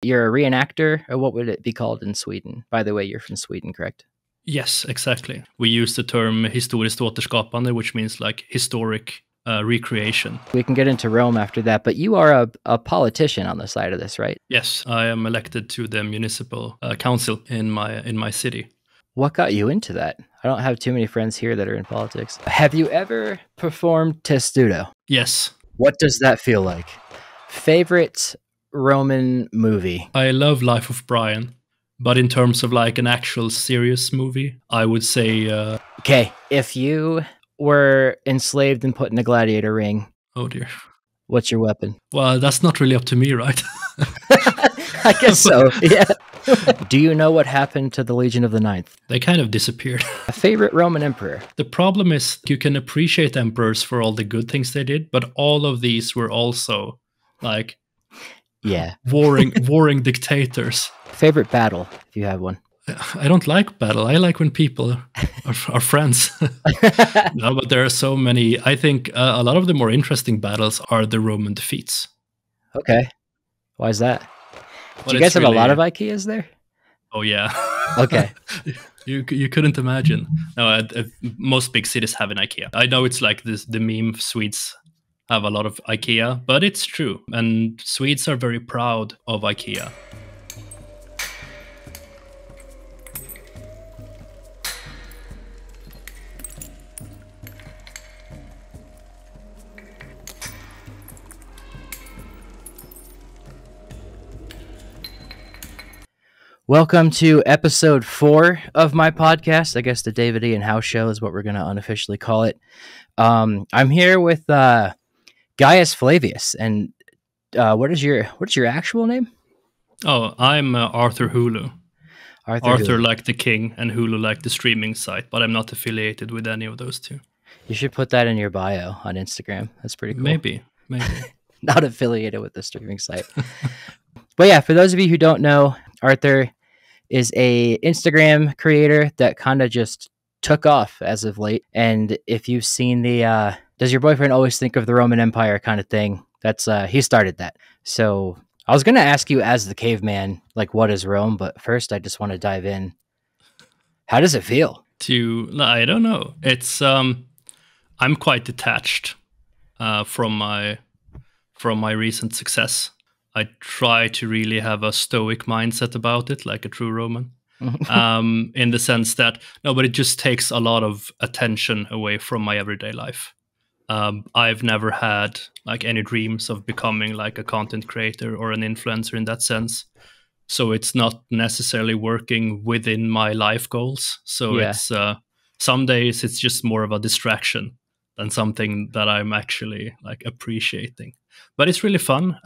You're a reenactor, or what would it be called in Sweden? By the way, you're from Sweden, correct? Yes, exactly. We use the term historiskt återskapande, which means like historic recreation. We can get into Rome after that, but you are a politician on the side of this, right? Yes, I am elected to the municipal council in my city. What got you into that? I don't have too many friends here that are in politics. Have you ever performed Testudo? Yes. What does that feel like? Favorite Roman movie? I love Life of Brian, but in terms of like an actual serious movie, I would say... Okay, if you were enslaved and put in a gladiator ring... Oh dear. What's your weapon? Well, that's not really up to me, right? I guess so, yeah. Do you know what happened to the Legion of the Ninth? They kind of disappeared. A favorite Roman emperor? The problem is you can appreciate emperors for all the good things they did, but all of these were also like warring dictators. Favorite battle, if you have one? I don't like battle. I like when people are friends. No, but there are so many. I think a lot of the more interesting battles are the Roman defeats. Okay. Why is that? Well, do you guys have a lot of Ikeas there? Oh, yeah. Okay. You couldn't imagine. No, most big cities have an Ikea. I know it's like this, the meme Swedes have a lot of Ikea, but it's true. And Swedes are very proud of Ikea. Welcome to episode 4 of my podcast. I guess the David Ian Howe Show is what we're going to unofficially call it. I'm here with Gaius Flavius, and what is your actual name? Oh, I'm Arthur Hulu. Arthur Hulu. Like the king, and Hulu like the streaming site, but I'm not affiliated with any of those two. You should put that in your bio on Instagram. That's pretty cool. Maybe. Not affiliated with the streaming site. But yeah, for those of you who don't know, Arthur is a Instagram creator that kind of just took off as of late. And if you've seen the, does your boyfriend always think of the Roman Empire kind of thing? That's, he started that. So I was going to ask you as the caveman, like, what is Rome? But first I just want to dive in. How does it feel? I don't know. It's, I'm quite detached, from my recent success. I try to really have a stoic mindset about it, like a true Roman, in the sense that, no, but it just takes a lot of attention away from my everyday life. I've never had like any dreams of becoming like a content creator or an influencer in that sense. So it's not necessarily working within my life goals. So it's some days it's just more of a distraction than something that I'm actually like appreciating. But it's really fun,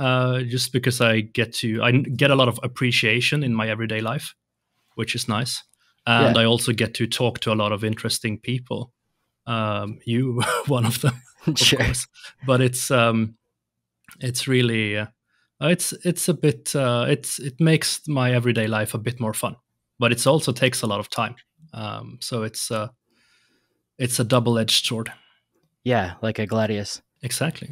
just because I get a lot of appreciation in my everyday life, which is nice. And I also get to talk to a lot of interesting people. You, one of them, of course. But it's really, it's a bit, it makes my everyday life a bit more fun. But it also takes a lot of time. So it's a double-edged sword. Yeah, like a gladius. Exactly.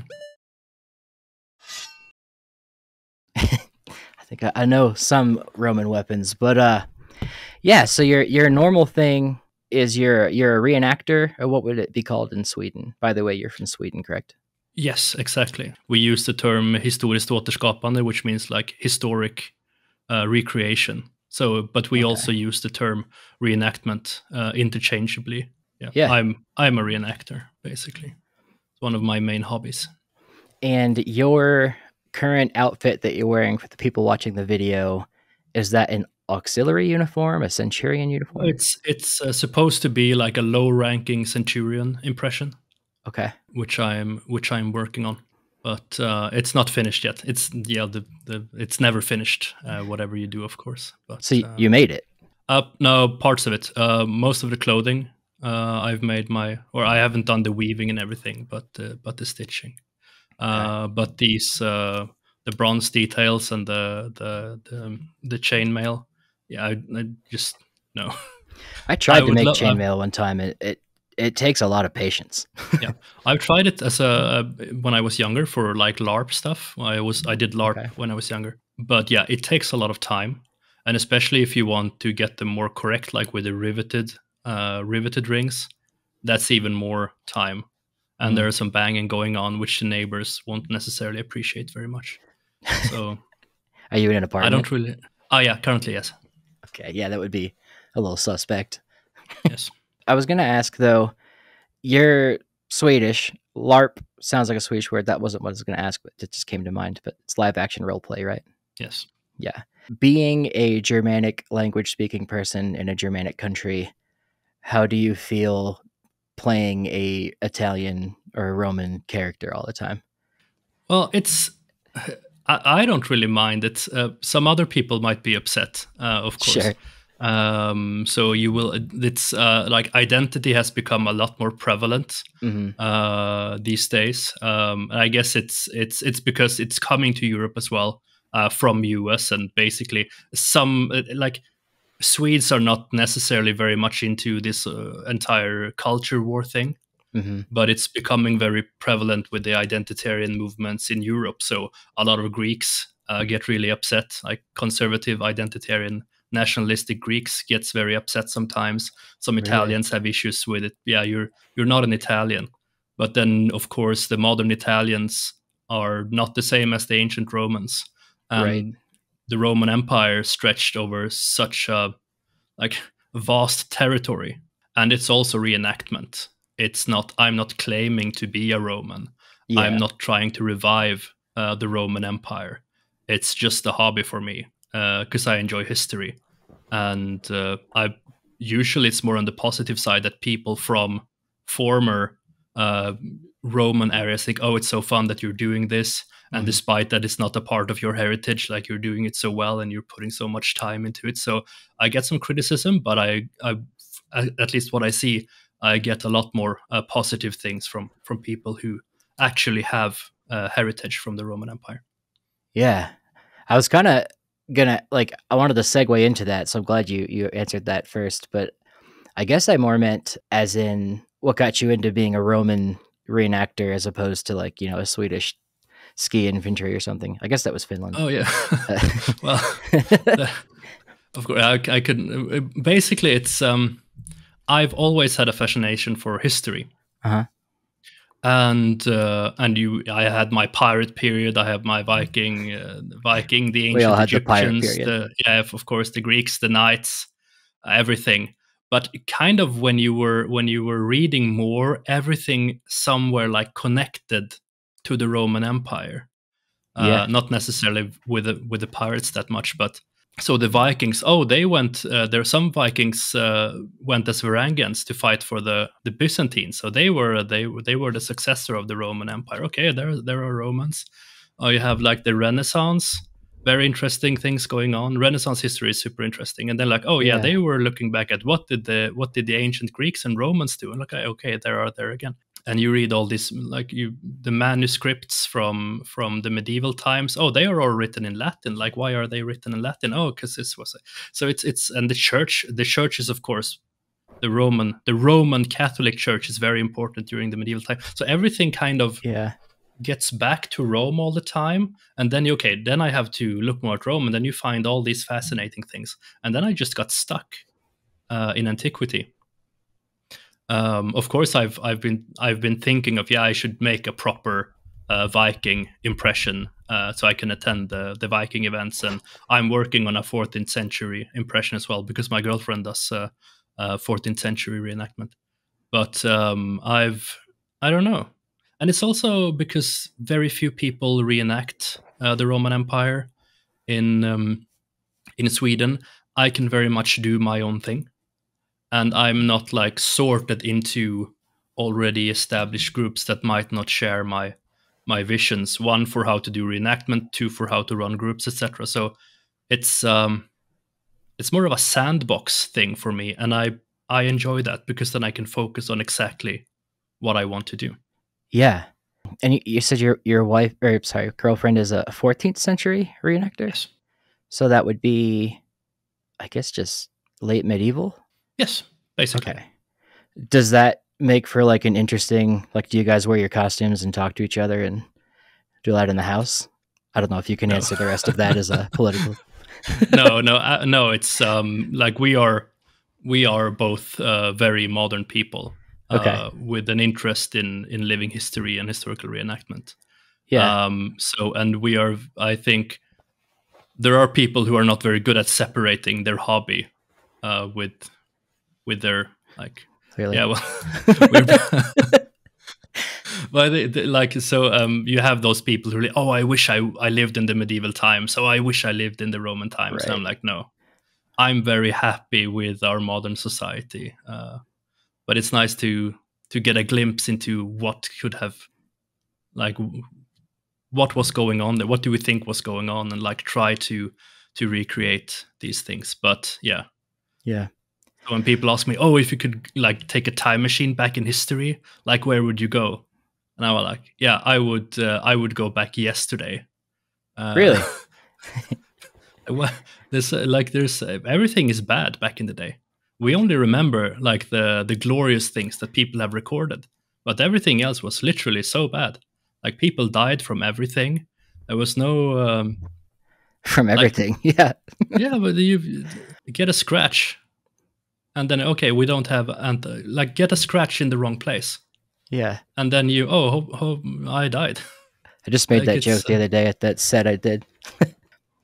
I know some Roman weapons, but yeah. So your normal thing is you're a reenactor, or what would it be called in Sweden? By the way, you're from Sweden, correct? Yes, exactly. We use the term historiskt återskapande, which means like historic recreation. So, but we also use the term reenactment interchangeably. Yeah. I'm a reenactor basically. It's one of my main hobbies. And your current outfit that you're wearing, for the people watching the video, is that an auxiliary uniform, a centurion uniform? It's supposed to be like a low-ranking centurion impression. Okay. Which I'm working on, but it's not finished yet. It's never finished. Whatever you do, of course. But so you made it? No, parts of it. Most of the clothing I've made I haven't done the weaving and everything, but the stitching. But these the bronze details and the chainmail, I just no. I tried to make chainmail one time. It it takes a lot of patience. Yeah, I've tried it as when I was younger for like LARP stuff. I did LARP when I was younger, but yeah, it takes a lot of time, and especially if you want to get them more correct, like with the riveted rings, that's even more time. And there is some banging going on, which the neighbors won't necessarily appreciate very much. So, are you in an apartment? I don't really. Oh yeah, currently yes. Okay, yeah, that would be a little suspect. Yes. I was gonna ask though, you're Swedish. LARP sounds like a Swedish word. That wasn't what I was gonna ask, but it just came to mind. But it's live action role play, right? Yes. Yeah. Being a Germanic language speaking person in a Germanic country, how do you feel playing a Italian or a Roman character all the time? Well, it's I don't really mind it. Some other people might be upset, of course. Sure. So you will. It's like identity has become a lot more prevalent these days. And I guess it's because it's coming to Europe as well from US, and basically some like. Swedes are not necessarily very much into this entire culture war thing, but it's becoming very prevalent with the identitarian movements in Europe. So a lot of Greeks get really upset, like conservative, identitarian, nationalistic Greeks gets very upset sometimes. Some Italians have issues with it. Yeah, you're not an Italian. But then, of course, the modern Italians are not the same as the ancient Romans. Right. The Roman Empire stretched over such a like vast territory, and it's also reenactment. It's not. I'm not claiming to be a Roman. Yeah. I'm not trying to revive the Roman Empire. It's just a hobby for me because I enjoy history, and I usually it's more on the positive side that people from former Roman areas think, oh, it's so fun that you're doing this. And despite that, it's not a part of your heritage, like you're doing it so well and you're putting so much time into it. So I get some criticism, but I at least what I see, I get a lot more positive things from people who actually have heritage from the Roman Empire. Yeah, I was kind of gonna like, I wanted to segue into that. So I'm glad you answered that first. But I guess I more meant as in what got you into being a Roman reenactor as opposed to like, you know, a Swedish ski infantry or something. I guess that was Finland. Oh yeah. Well, of course I couldn't. Basically, it's I've always had a fascination for history, and I had my pirate period. I have my Viking, the ancient Egyptians, yeah, of course, the Greeks, the knights, everything. But kind of when you were reading more, everything somewhere like connected to the Roman Empire, not necessarily with the pirates that much, but so the Vikings. Oh, they went. There are some Vikings went as Varangians to fight for the Byzantines. So they were the successor of the Roman Empire. Okay, there are Romans. Oh, you have like the Renaissance. Very interesting things going on. Renaissance history is super interesting. And then like, oh yeah, they were looking back at what did the ancient Greeks and Romans do? And like, okay, there again. And you read all this, like the manuscripts from the medieval times. Oh, they are all written in Latin. Like, why are they written in Latin? Oh, because this was so. It's and the church is of course the Roman Catholic Church is very important during the medieval time. So everything kind of gets back to Rome all the time. And then then I have to look more at Rome, and then you find all these fascinating things. And then I just got stuck in antiquity. Of course, I've been thinking of I should make a proper Viking impression so I can attend the Viking events, and I'm working on a 14th century impression as well because my girlfriend does 14th century reenactment. But I don't know, and it's also because very few people reenact the Roman Empire in Sweden. I can very much do my own thing. And I'm not like sorted into already established groups that might not share my visions. One for how to do reenactment, two for how to run groups, etc. So it's more of a sandbox thing for me, and I enjoy that because then I can focus on exactly what I want to do. Yeah, and you said your wife, or sorry, girlfriend is a 14th century reenactor. Yes. So that would be, I guess, just late medieval. Yes, basically. Okay. Does that make for like an interesting, like, do you guys wear your costumes and talk to each other and do that in the house? I don't know if you can answer the rest of that as a political. No. It's like we are both very modern people, okay, with an interest in living history and historical reenactment. Yeah. So, and we are, I think there are people who are not very good at separating their hobby with their, like, really? Yeah, well, but you have those people who are like, oh, I wish I lived in the medieval times. So I wish I lived in the Roman times. Right. And I'm like, no, I'm very happy with our modern society. But it's nice to get a glimpse into what could have, like, what was going on there. What do we think was going on? And like, try to recreate these things. But yeah. Yeah. When people ask me, oh, if you could like take a time machine back in history, like where would you go? And I was like, yeah, I would go back yesterday. Really? Well, there's everything is bad back in the day. We only remember like the glorious things that people have recorded, but everything else was literally so bad. Like people died from everything. There was no from everything. Like, yeah. Yeah, but you get a scratch. And then, okay, we don't have, and like get a scratch in the wrong place. Yeah. And then you, I died. I just made like that joke the other day at that set I did.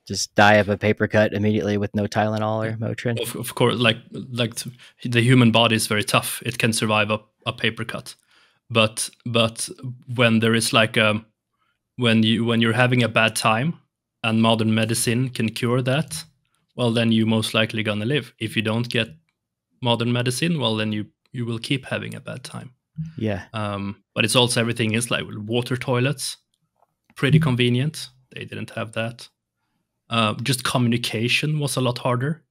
Just die of a paper cut immediately with no Tylenol or Motrin. Of course, like the human body is very tough. It can survive a paper cut. But when there is like, when you're having a bad time and modern medicine can cure that, well, then you most likely gonna live. If you don't get modern medicine, well, then you will keep having a bad time. Yeah. But it's also everything is like water toilets, pretty convenient. They didn't have that. Just communication was a lot harder.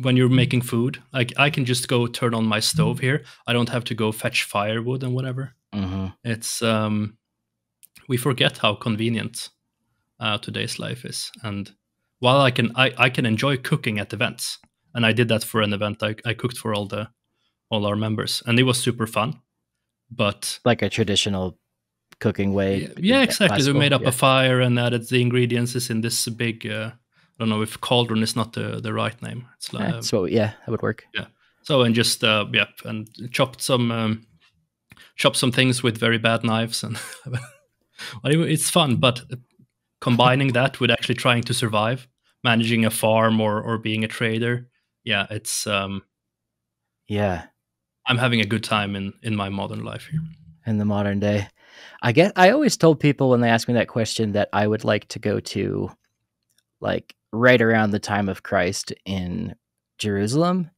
When you're making food, like I can just go turn on my stove here. I don't have to go fetch firewood and whatever. Mm-hmm. It's we forget how convenient today's life is. And while I can enjoy cooking at events. And I did that for an event. I cooked for all our members, and it was super fun. But like a traditional cooking way, yeah, exactly. Possible. We made up a fire and added the ingredients in this big. I don't know if cauldron is not the right name. It's like so yeah, that would work. Yeah. So and just and chopped some things with very bad knives, and it's fun. But combining that with actually trying to survive, managing a farm or being a trader. Yeah, it's I'm having a good time in my modern life here. In the modern day. I always told people when they asked me that question that I would like to go to like right around the time of Christ in Jerusalem,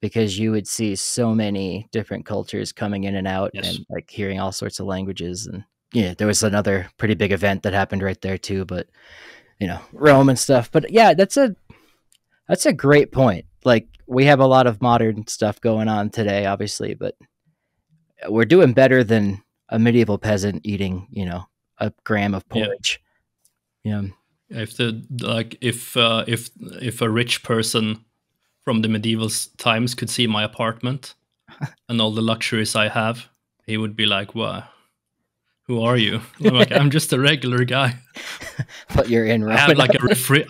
because you would see so many different cultures coming in and out. Yes. And like hearing all sorts of languages. And yeah, there was another pretty big event that happened right there too, but you know, Rome and stuff. But yeah, that's a great point. Like we have a lot of modern stuff going on today, obviously, but we're doing better than a medieval peasant eating, you know, a gram of porridge. Yeah. If if a rich person from the medieval times could see my apartment and all the luxuries I have, he would be like, "Wow, who are you?" I'm like, "I'm just a regular guy." But you're in Rome. I have like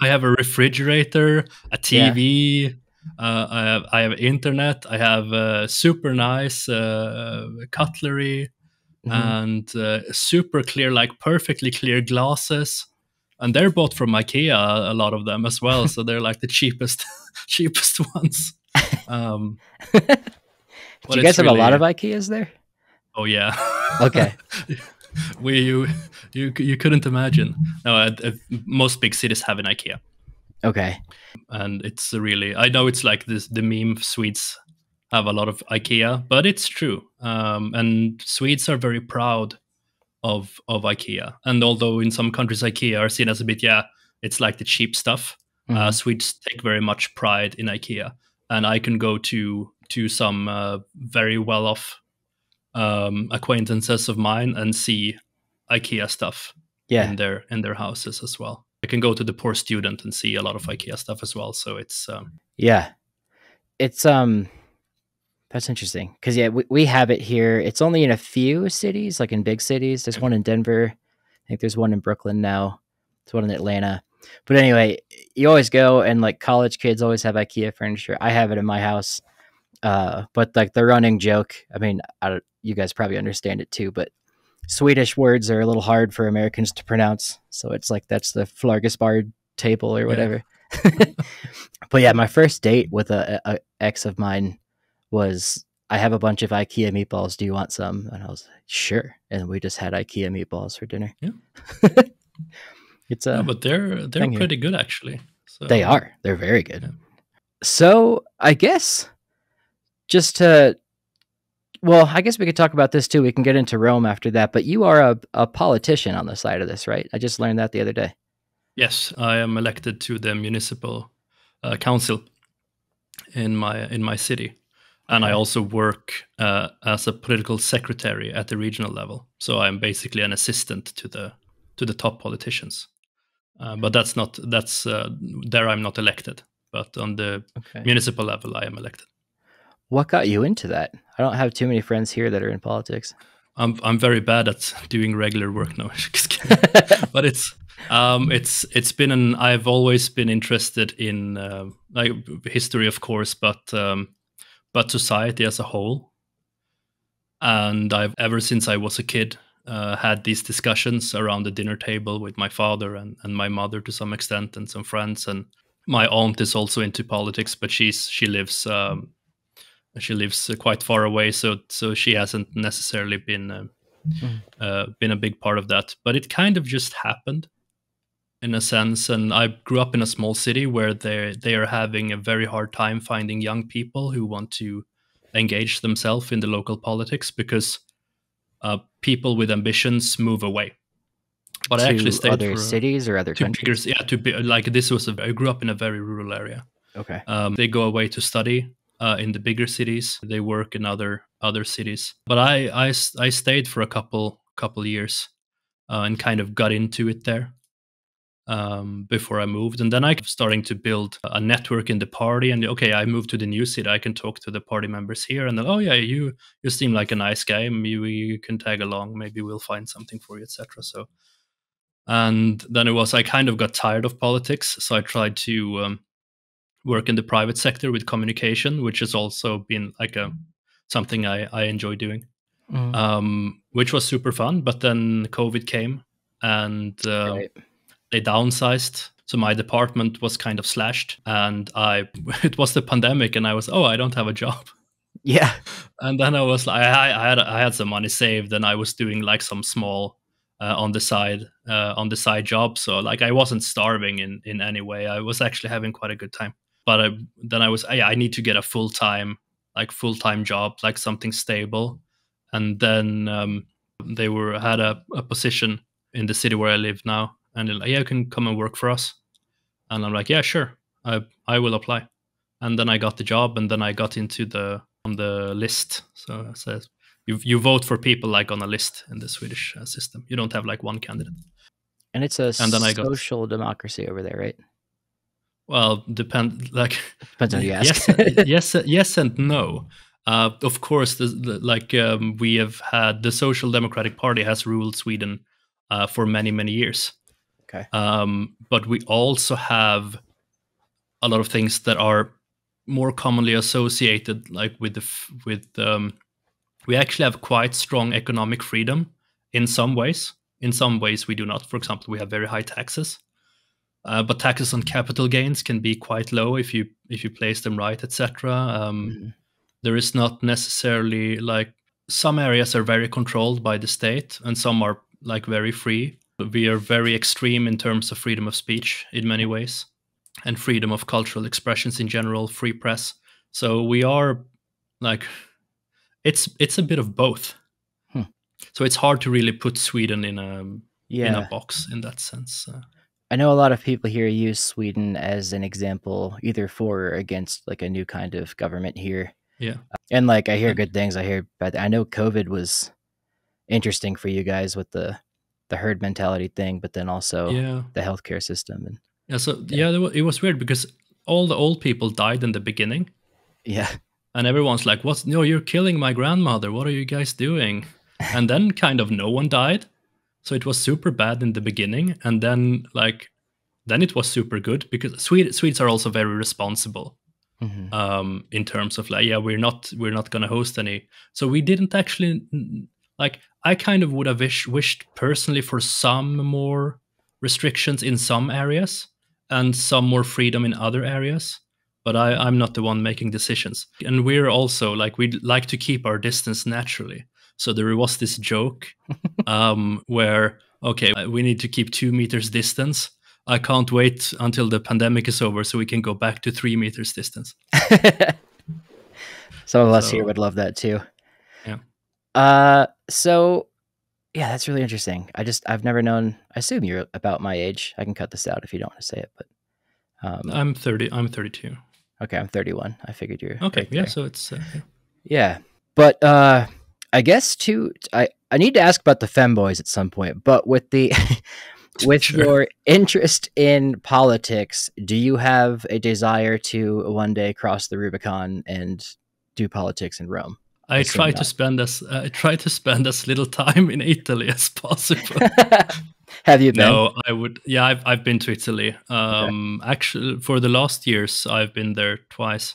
I have a refrigerator, a TV. Yeah. I have internet. I have super nice cutlery. Mm-hmm. And super clear, like perfectly clear glasses. And they're bought from Ikea, a lot of them as well. So they're like the cheapest ones. Do you guys have really a lot of Ikeas there? Oh yeah. Okay. You couldn't imagine. No, most big cities have an Ikea. Okay. And it's really, I know it's like this, the meme, Swedes have a lot of Ikea, but it's true. And Swedes are very proud of Ikea. And although in some countries Ikea are seen as a bit, yeah, it's like the cheap stuff. Mm-hmm. Swedes take very much pride in Ikea. And I can go to some very well-off acquaintances of mine and see Ikea stuff in their houses as well. I can go to the poor student and see a lot of Ikea stuff as well. So it's That's interesting. Because, yeah, we have it here. It's only in a few cities, like in big cities. There's one in Denver. I think there's one in Brooklyn now. There's one in Atlanta. But anyway, you always go and, like, college kids always have Ikea furniture. I have it in my house. But, like, the running joke, I mean, you guys probably understand it too, but Swedish words are a little hard for Americans to pronounce. So it's like, that's the Flargesbard table or whatever. Yeah. But yeah, my first date with a ex of mine was, I have a bunch of Ikea meatballs. Do you want some? And I was like, sure. And we just had Ikea meatballs for dinner. Yeah. It's no, but they're pretty good, actually. So. They are. They're very good. Yeah. So I guess just to, well, I guess we could talk about this too. We can get into Rome after that, but you are a politician on the side of this, right? I just learned that the other day. Yes, I am elected to the municipal council in my city. And I also work as a political secretary at the regional level. So I'm basically an assistant to the top politicians. But that's not, that's there I'm not elected, but on the municipal level, I am elected. What got you into that? I don't have too many friends here that are in politics. I'm very bad at doing regular work now. Just kidding. But it's been I've always been interested in like history, of course, but society as a whole. And I've ever since I was a kid had these discussions around the dinner table with my father and my mother to some extent, and some friends. And my aunt is also into politics, but she lives quite far away, so she hasn't necessarily been a big part of that. But it kind of just happened, in a sense. And I grew up in a small city where they are having a very hard time finding young people who want to engage themselves in the local politics, because people with ambitions move away. But I actually stayed other cities or other countries. Bigger, yeah, I grew up in a very rural area. Okay, they go away to study in the bigger cities. They work in other cities. But I stayed for a couple years and kind of got into it there before I moved. And then I was starting to build a network in the party. And okay, I moved to the new city. I can talk to the party members here. And then, oh yeah, you seem like a nice guy. You can tag along. Maybe we'll find something for you, etc. So, and then it was, I kind of got tired of politics, so I tried to work in the private sector with communication, which has also been like something I enjoy doing, which was super fun. But then COVID came, and they downsized. So my department was kind of slashed, and it was the pandemic, and I was, I don't have a job. Yeah. And then I was like, I had some money saved, and I was doing like some small on the side job. So like I wasn't starving in any way. I was actually having quite a good time. But I need to get a full-time job, like something stable. And then they had a position in the city where I live now, and they're like, yeah, you can come and work for us. And I'm like, yeah, sure, I will apply. And then I got the job, and then I got into on the list. So it says you vote for people like on a list in the Swedish system. You don't have like one candidate. And it's social democracy over there, right? Well, depends on who you ask. yes, and no. Of course, we have had the Social Democratic Party has ruled Sweden for many, many years. Okay. But we also have a lot of things that are more commonly associated, like we actually have quite strong economic freedom in some ways. In some ways, we do not. For example, we have very high taxes. But taxes on capital gains can be quite low if you place them right, etc. There is not necessarily, like, some areas are very controlled by the state and some are like very free. We are very extreme in terms of freedom of speech in many ways, and freedom of cultural expressions in general, free press. So we are like, it's a bit of both. Hmm. So it's hard to really put Sweden in a box in that sense. I know a lot of people here use Sweden as an example, either for or against like a new kind of government here. Yeah. And like, I hear good things. I hear bad. I know COVID was interesting for you guys with the herd mentality thing, but then also the healthcare system. And yeah, so yeah, it was weird because all the old people died in the beginning. Yeah. And everyone's like, "What? No, you're killing my grandmother. What are you guys doing?" And then kind of no one died. So it was super bad in the beginning. And then like, then it was super good because Swedes are also very responsible. Mm-hmm. In terms of like, yeah, we're not going to host any. So we didn't actually like, I kind of would have wished personally for some more restrictions in some areas and some more freedom in other areas. But I'm not the one making decisions. And we're also like, we'd like to keep our distance naturally. So there was this joke where, okay, we need to keep 2 meters distance. I can't wait until the pandemic is over so we can go back to 3 meters distance. Some of us here would love that too. Yeah. So yeah, that's really interesting. I've never known, I assume you're about my age. I can cut this out if you don't want to say it, but. I'm 32. Okay. I'm 31. I figured you're okay. Right, yeah. There. So it's, yeah. But, I guess too, I need to ask about the femboys at some point, but with the, with sure. your interest in politics, do you have a desire to one day cross the Rubicon and do politics in Rome? I try to spend as little time in Italy as possible. Have you been? No, I would. Yeah, I've been to Italy. Okay. Actually, for the last years, I've been there twice.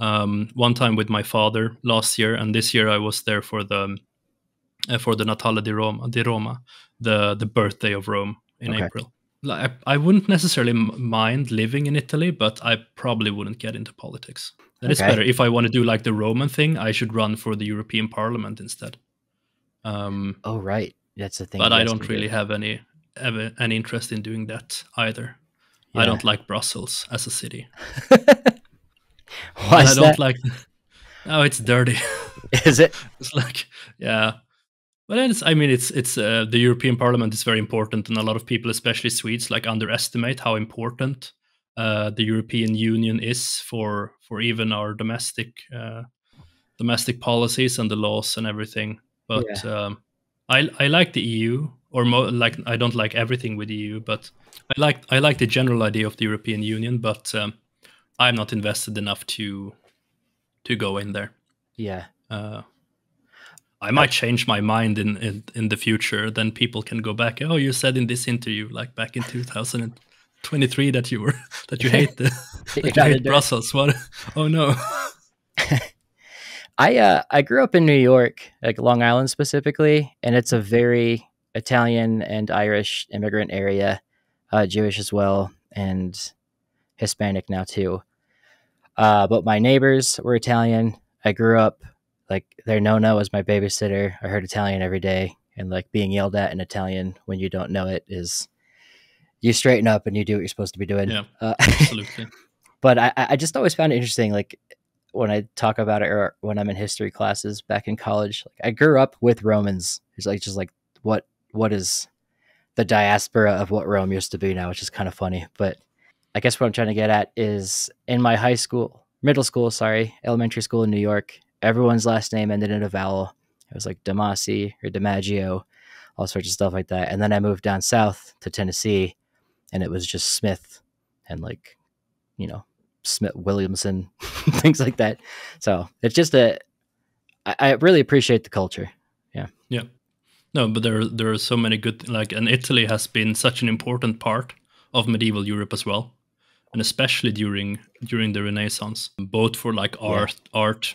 One time with my father last year, and this year I was there for the Natale di Roma, the birthday of Rome. In okay. April. Like, I wouldn't necessarily mind living in Italy, but I probably wouldn't get into politics. That okay. is better. If I want to do like the Roman thing, I should run for the European Parliament instead. Oh, right. That's the thing. But I don't really have any interest in doing that either. Yeah. I don't like Brussels as a city. Why is that? I don't like... Oh, it's dirty. Is it? It's like, yeah. Well, I mean, it's the European Parliament is very important, and a lot of people, especially Swedes, like underestimate how important the European Union is for even our domestic policies and the laws and everything. But yeah. I like the EU, or like I don't like everything with the EU, but I like the general idea of the European Union, but I'm not invested enough to go in there. Yeah. I might change my mind in the future. Then people can go back. Oh, you said in this interview, like back in 2023, that you were that you hate Brussels. What? Oh no. I grew up in New York, like Long Island specifically, and it's a very Italian and Irish immigrant area, Jewish as well, and Hispanic now too. But my neighbors were Italian. I grew up. Like their Nona was my babysitter. I heard Italian every day, and like being yelled at in Italian when you don't know it is, you straighten up and you do what you're supposed to be doing. Yeah, absolutely. But I just always found it interesting, like when I talk about it or when I'm in history classes back in college. Like I grew up with Romans. It's like just like what is the diaspora of what Rome used to be now, which is kind of funny. But I guess what I'm trying to get at is in my elementary school in New York. Everyone's last name ended in a vowel. It was like Damasi or DiMaggio, all sorts of stuff like that. And then I moved down south to Tennessee, and it was just Smith and like, you know, Smith Williamson, things like that. So it's just I really appreciate the culture. Yeah. Yeah. No, but there are so many good, like, and Italy has been such an important part of medieval Europe as well. And especially during the Renaissance, both for like art,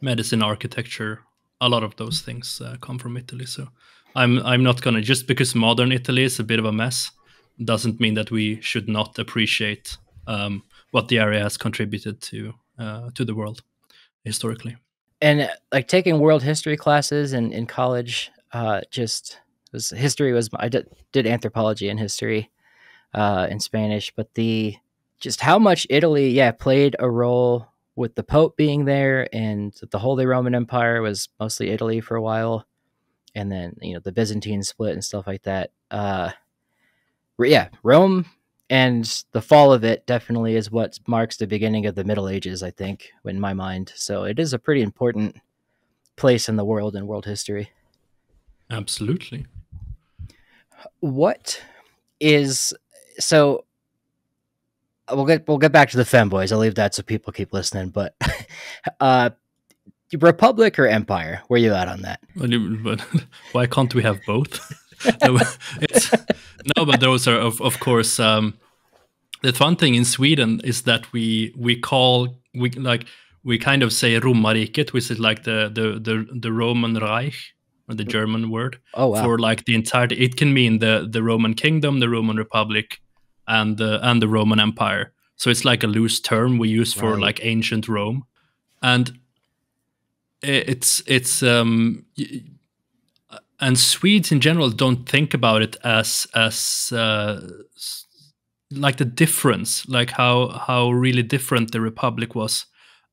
medicine, architecture, a lot of those things come from Italy. So I'm not gonna, just because modern Italy is a bit of a mess, doesn't mean that we should not appreciate what the area has contributed to the world historically. And like taking world history classes in college, I did anthropology and history in Spanish, but just how much Italy played a role with the Pope being there, and the Holy Roman Empire was mostly Italy for a while. And then, you know, the Byzantine split and stuff like that. Yeah, Rome and the fall of it definitely is what marks the beginning of the Middle Ages, I think, in my mind. So it is a pretty important place in the world and world history. Absolutely. What is... So we'll get back to the femboys. I'll leave that so people keep listening. But republic or empire? Where are you at on that? But why can't we have both? No, but those are of course. The fun thing in Sweden is that we kind of say Romarriket, which is like the Roman Reich, or the German word. Oh, wow. For like the entirety. It can mean the Roman Kingdom, the Roman Republic, and the Roman Empire. So it's like a loose term we use for like ancient Rome, and and Swedes in general don't think about it as like the difference, like how really different the Republic was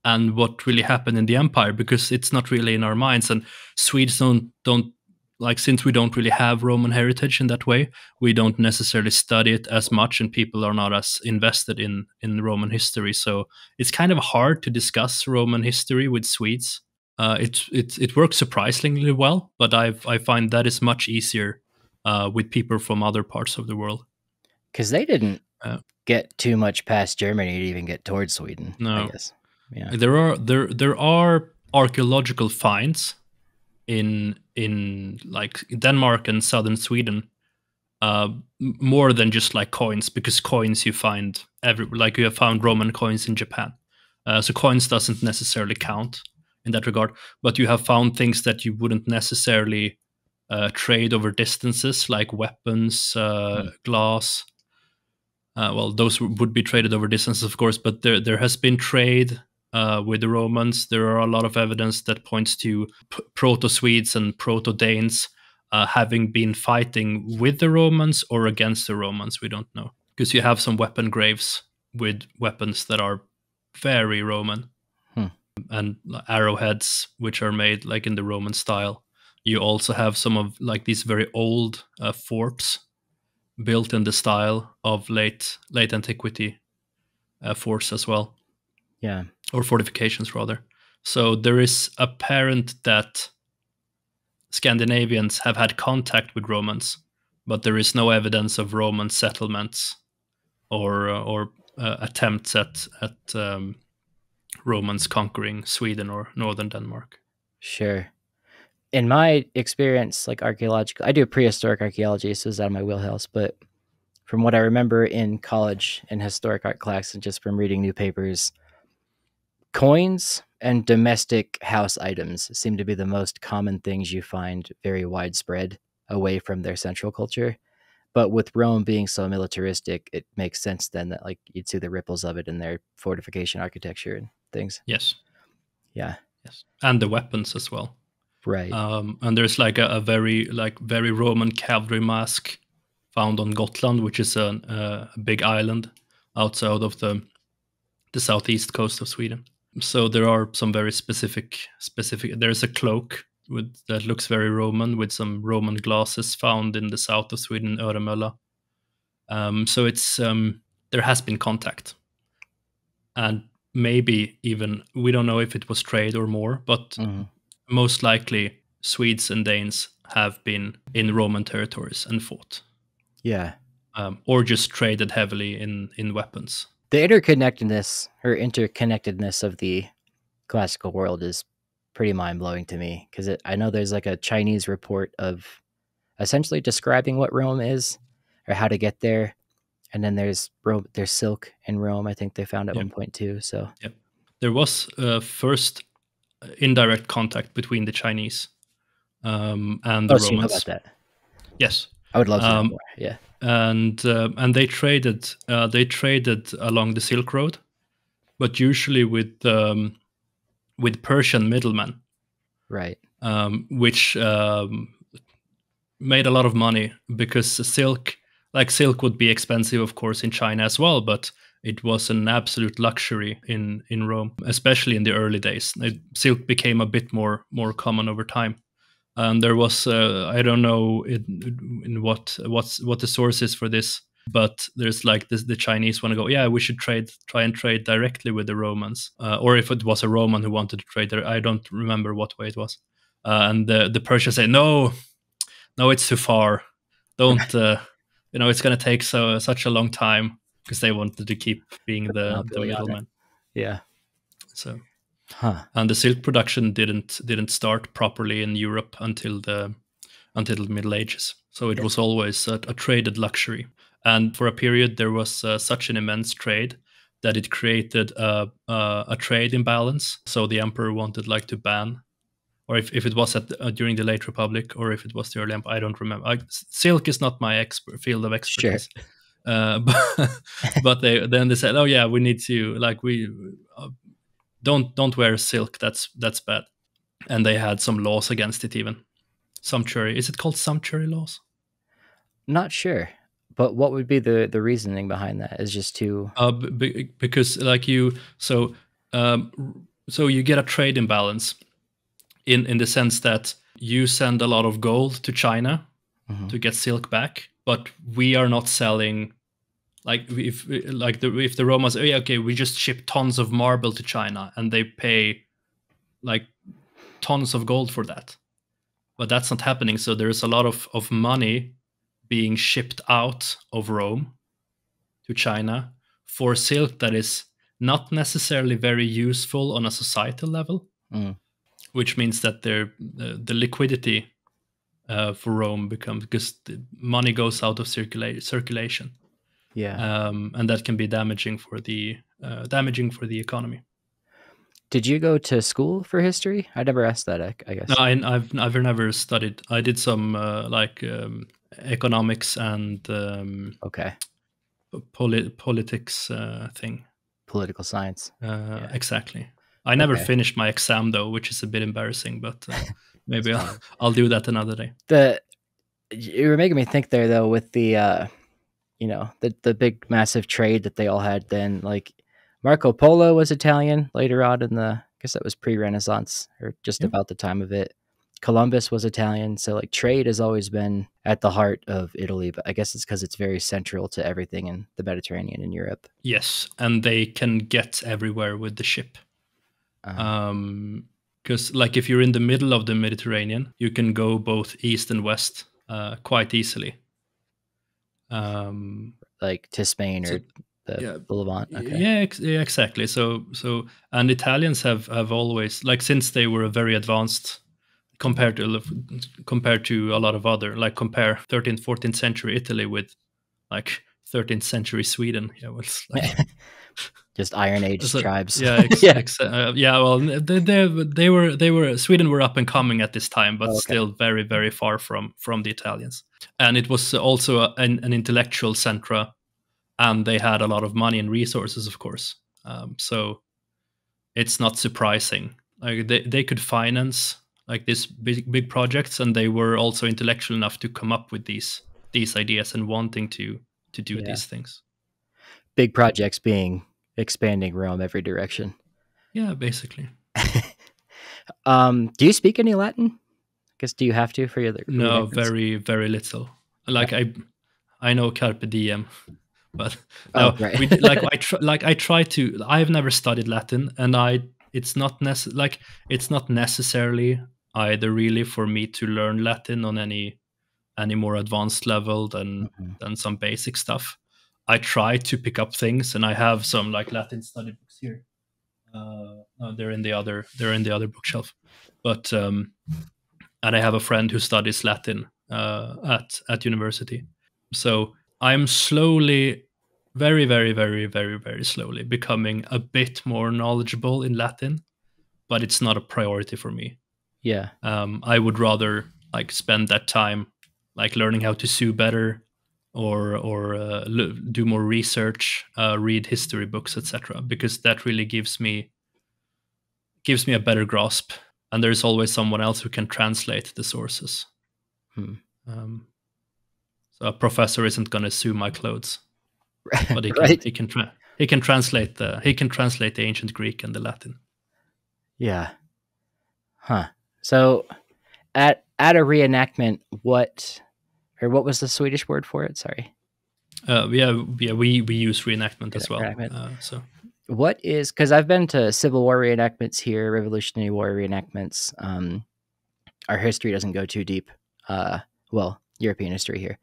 and what really happened in the Empire, because it's not really in our minds. And Swedes don't like, since we don't really have Roman heritage in that way, we don't necessarily study it as much, and people are not as invested in Roman history. So it's kind of hard to discuss Roman history with Swedes. It works surprisingly well, but I find that is much easier with people from other parts of the world. Because they didn't get too much past Germany to even get towards Sweden. No, I guess. Yeah. There are archaeological finds in like Denmark and southern Sweden, more than just like coins, because coins you find like you have found Roman coins in Japan, so coins doesn't necessarily count in that regard. But you have found things that you wouldn't necessarily trade over distances, like weapons, glass. Well, those would be traded over distance, of course, but there has been trade with the Romans. There are a lot of evidence that points to proto-Swedes and proto-Danes having been fighting with the Romans or against the Romans. We don't know, because you have some weapon graves with weapons that are very Roman, and arrowheads, which are made like in the Roman style. You also have some of like these very old forts, built in the style of late antiquity forts as well, or fortifications rather. So there is apparent that Scandinavians have had contact with Romans, but there is no evidence of Roman settlements or attempts at Romans conquering Sweden or northern Denmark. Sure. In my experience, like archaeological, I do prehistoric archaeology, so it's out of my wheelhouse. But from what I remember in college in historic art class, and just from reading new papers, coins and domestic house items seem to be the most common things you find very widespread away from their central culture. But with Rome being so militaristic, it makes sense then that like you'd see the ripples of it in their fortification architecture and things. Yes. Yeah. Yes. And the weapons as well. Right. And there's like a very Roman cavalry mask found on Gotland, which is a big island outside of the southeast coast of Sweden. So there are some very specific. There's a cloak that looks very Roman, with some Roman glasses found in the south of Sweden, Öremulla. So it's there has been contact, and maybe even we don't know if it was trade or more, but. Most likely, Swedes and Danes have been in Roman territories and fought. Yeah. Or just traded heavily in weapons. The interconnectedness of the classical world is pretty mind-blowing to me, because I know there's like a Chinese report of essentially describing what Rome is or how to get there. And then there's Rome, there's silk in Rome, I think they found at one point too. So there was first indirect contact between the Chinese and the Romans. You know about that? Yes, I would love to know more. Yeah, and they traded along the Silk Road, but usually with Persian middlemen, right? Which made a lot of money, because silk would be expensive, of course, in China as well, but it was an absolute luxury in Rome, especially in the early days. Silk became a bit more common over time. And there was, I don't know in what the source is for this, but there's like this, the Chinese want to go, yeah, we should try and trade directly with the Romans. Or if it was a Roman who wanted to trade there, I don't remember what way it was. And the Persians say, no, it's too far. Don't, it's going to take such a long time. because they wanted to keep being the middleman. Yeah. So, and the silk production didn't start properly in Europe until the Middle Ages. So it was always a traded luxury. And for a period, there was such an immense trade that it created a trade imbalance. So the emperor wanted like to ban, or if it was during the late Republic, or if it was the early Empire, I don't remember. Silk is not my field of expertise. Sure. But then they said, oh yeah, we need to don't wear silk. That's bad. And they had some laws against it even. Sumptuary. Is it called sumptuary laws? Not sure. But what would be the reasoning behind that? Is just to because like you so you get a trade imbalance in the sense that you send a lot of gold to China to get silk back, but we are not selling if the Romans we just ship tons of marble to China and they pay like tons of gold for that, but that's not happening. So there is a lot of money being shipped out of Rome to China for silk that is not necessarily very useful on a societal level, which means that the liquidity for Rome becomes, because the money goes out of circulation. Yeah. And that can be damaging for the economy. Did you go to school for history? I never asked that, I guess. No, I've never studied. I did some economics and politics thing. Political science. Exactly. I never finished my exam though, which is a bit embarrassing, but maybe I'll do that another day. You were making me think there though with the the big massive trade that they all had then, like Marco Polo was Italian later on in the, I guess that was pre-Renaissance or just about the time of it. Columbus was Italian, so like trade has always been at the heart of Italy, but I guess it's because it's very central to everything in the Mediterranean and Europe. Yes, and they can get everywhere with the ship. Because like if you're in the middle of the Mediterranean, you can go both east and west quite easily. Like to Spain or the Levant. Okay. Yeah, exactly. So and Italians have always, like since they were very advanced compared to a lot of other, like compare 13th, 14th century Italy with like 13th century Sweden. Yeah, was like, just Iron Age tribes. Yeah, yeah. Well, they were Sweden were up and coming at this time, but still very, very far from the Italians. And it was also an intellectual centra, and they had a lot of money and resources, of course. So it's not surprising. Like they could finance like these big projects, and they were also intellectual enough to come up with these ideas and wanting to do these things. Big projects being expanding Rome every direction. Yeah, basically. Do you speak any Latin? I guess, do you have to for your other? No, very, very little. Like I know carpe diem, but I try to. I've never studied Latin, and it's not necessarily either really for me to learn Latin on any more advanced level than some basic stuff. I try to pick up things, and I have some like Latin study books here. No, they're in the other bookshelf. But and I have a friend who studies Latin at university. So I'm slowly, very, very, very, very, very slowly becoming a bit more knowledgeable in Latin, but it's not a priority for me. Yeah. I would rather like spend that time like learning how to sew better, or do more research, read history books, etc., because that really gives me a better grasp. And there's always someone else who can translate the sources. So a professor isn't going to sew my clothes, but he can translate the ancient Greek and the Latin. Yeah. So at a reenactment, what was the Swedish word for it? Sorry. We use reenactment as well. So what is, because I've been to Civil War reenactments here, Revolutionary War reenactments. Our history doesn't go too deep. Well, European history here.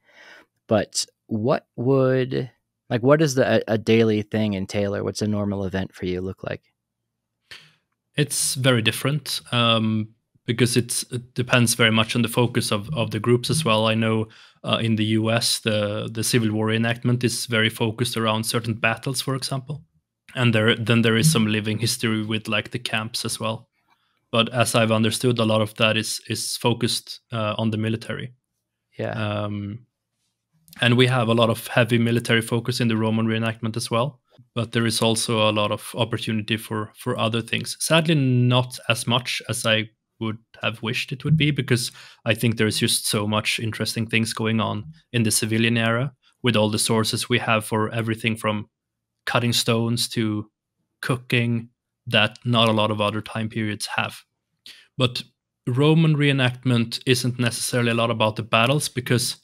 But what would, Like, what does a daily thing entail, or what's a normal event for you look like? It's very different because it depends very much on the focus of the groups as well. I know in the US, the Civil War enactment is very focused around certain battles, for example. And then there is some living history with like the camps as well. But as I've understood, a lot of that is focused on the military. Yeah. And we have a lot of heavy military focus in the Roman reenactment as well. But there is also a lot of opportunity for other things. Sadly, not as much as I would have wished it would be, because I think there is just so much interesting things going on in the civilian era with all the sources we have for everything from cutting stones to cooking that not a lot of other time periods have. But Roman reenactment isn't necessarily a lot about the battles, because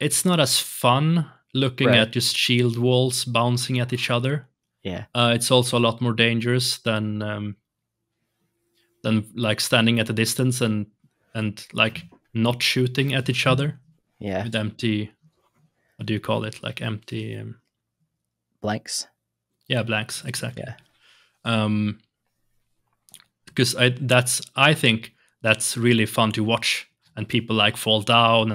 it's not as fun looking right. at just shield walls bouncing at each other. Yeah, it's also a lot more dangerous than like standing at a distance and like not shooting at each other. Yeah, with empty, what do you call it? Like empty blanks. Yeah, blanks, exactly. Yeah. Because I think that's really fun to watch, and people like fall down,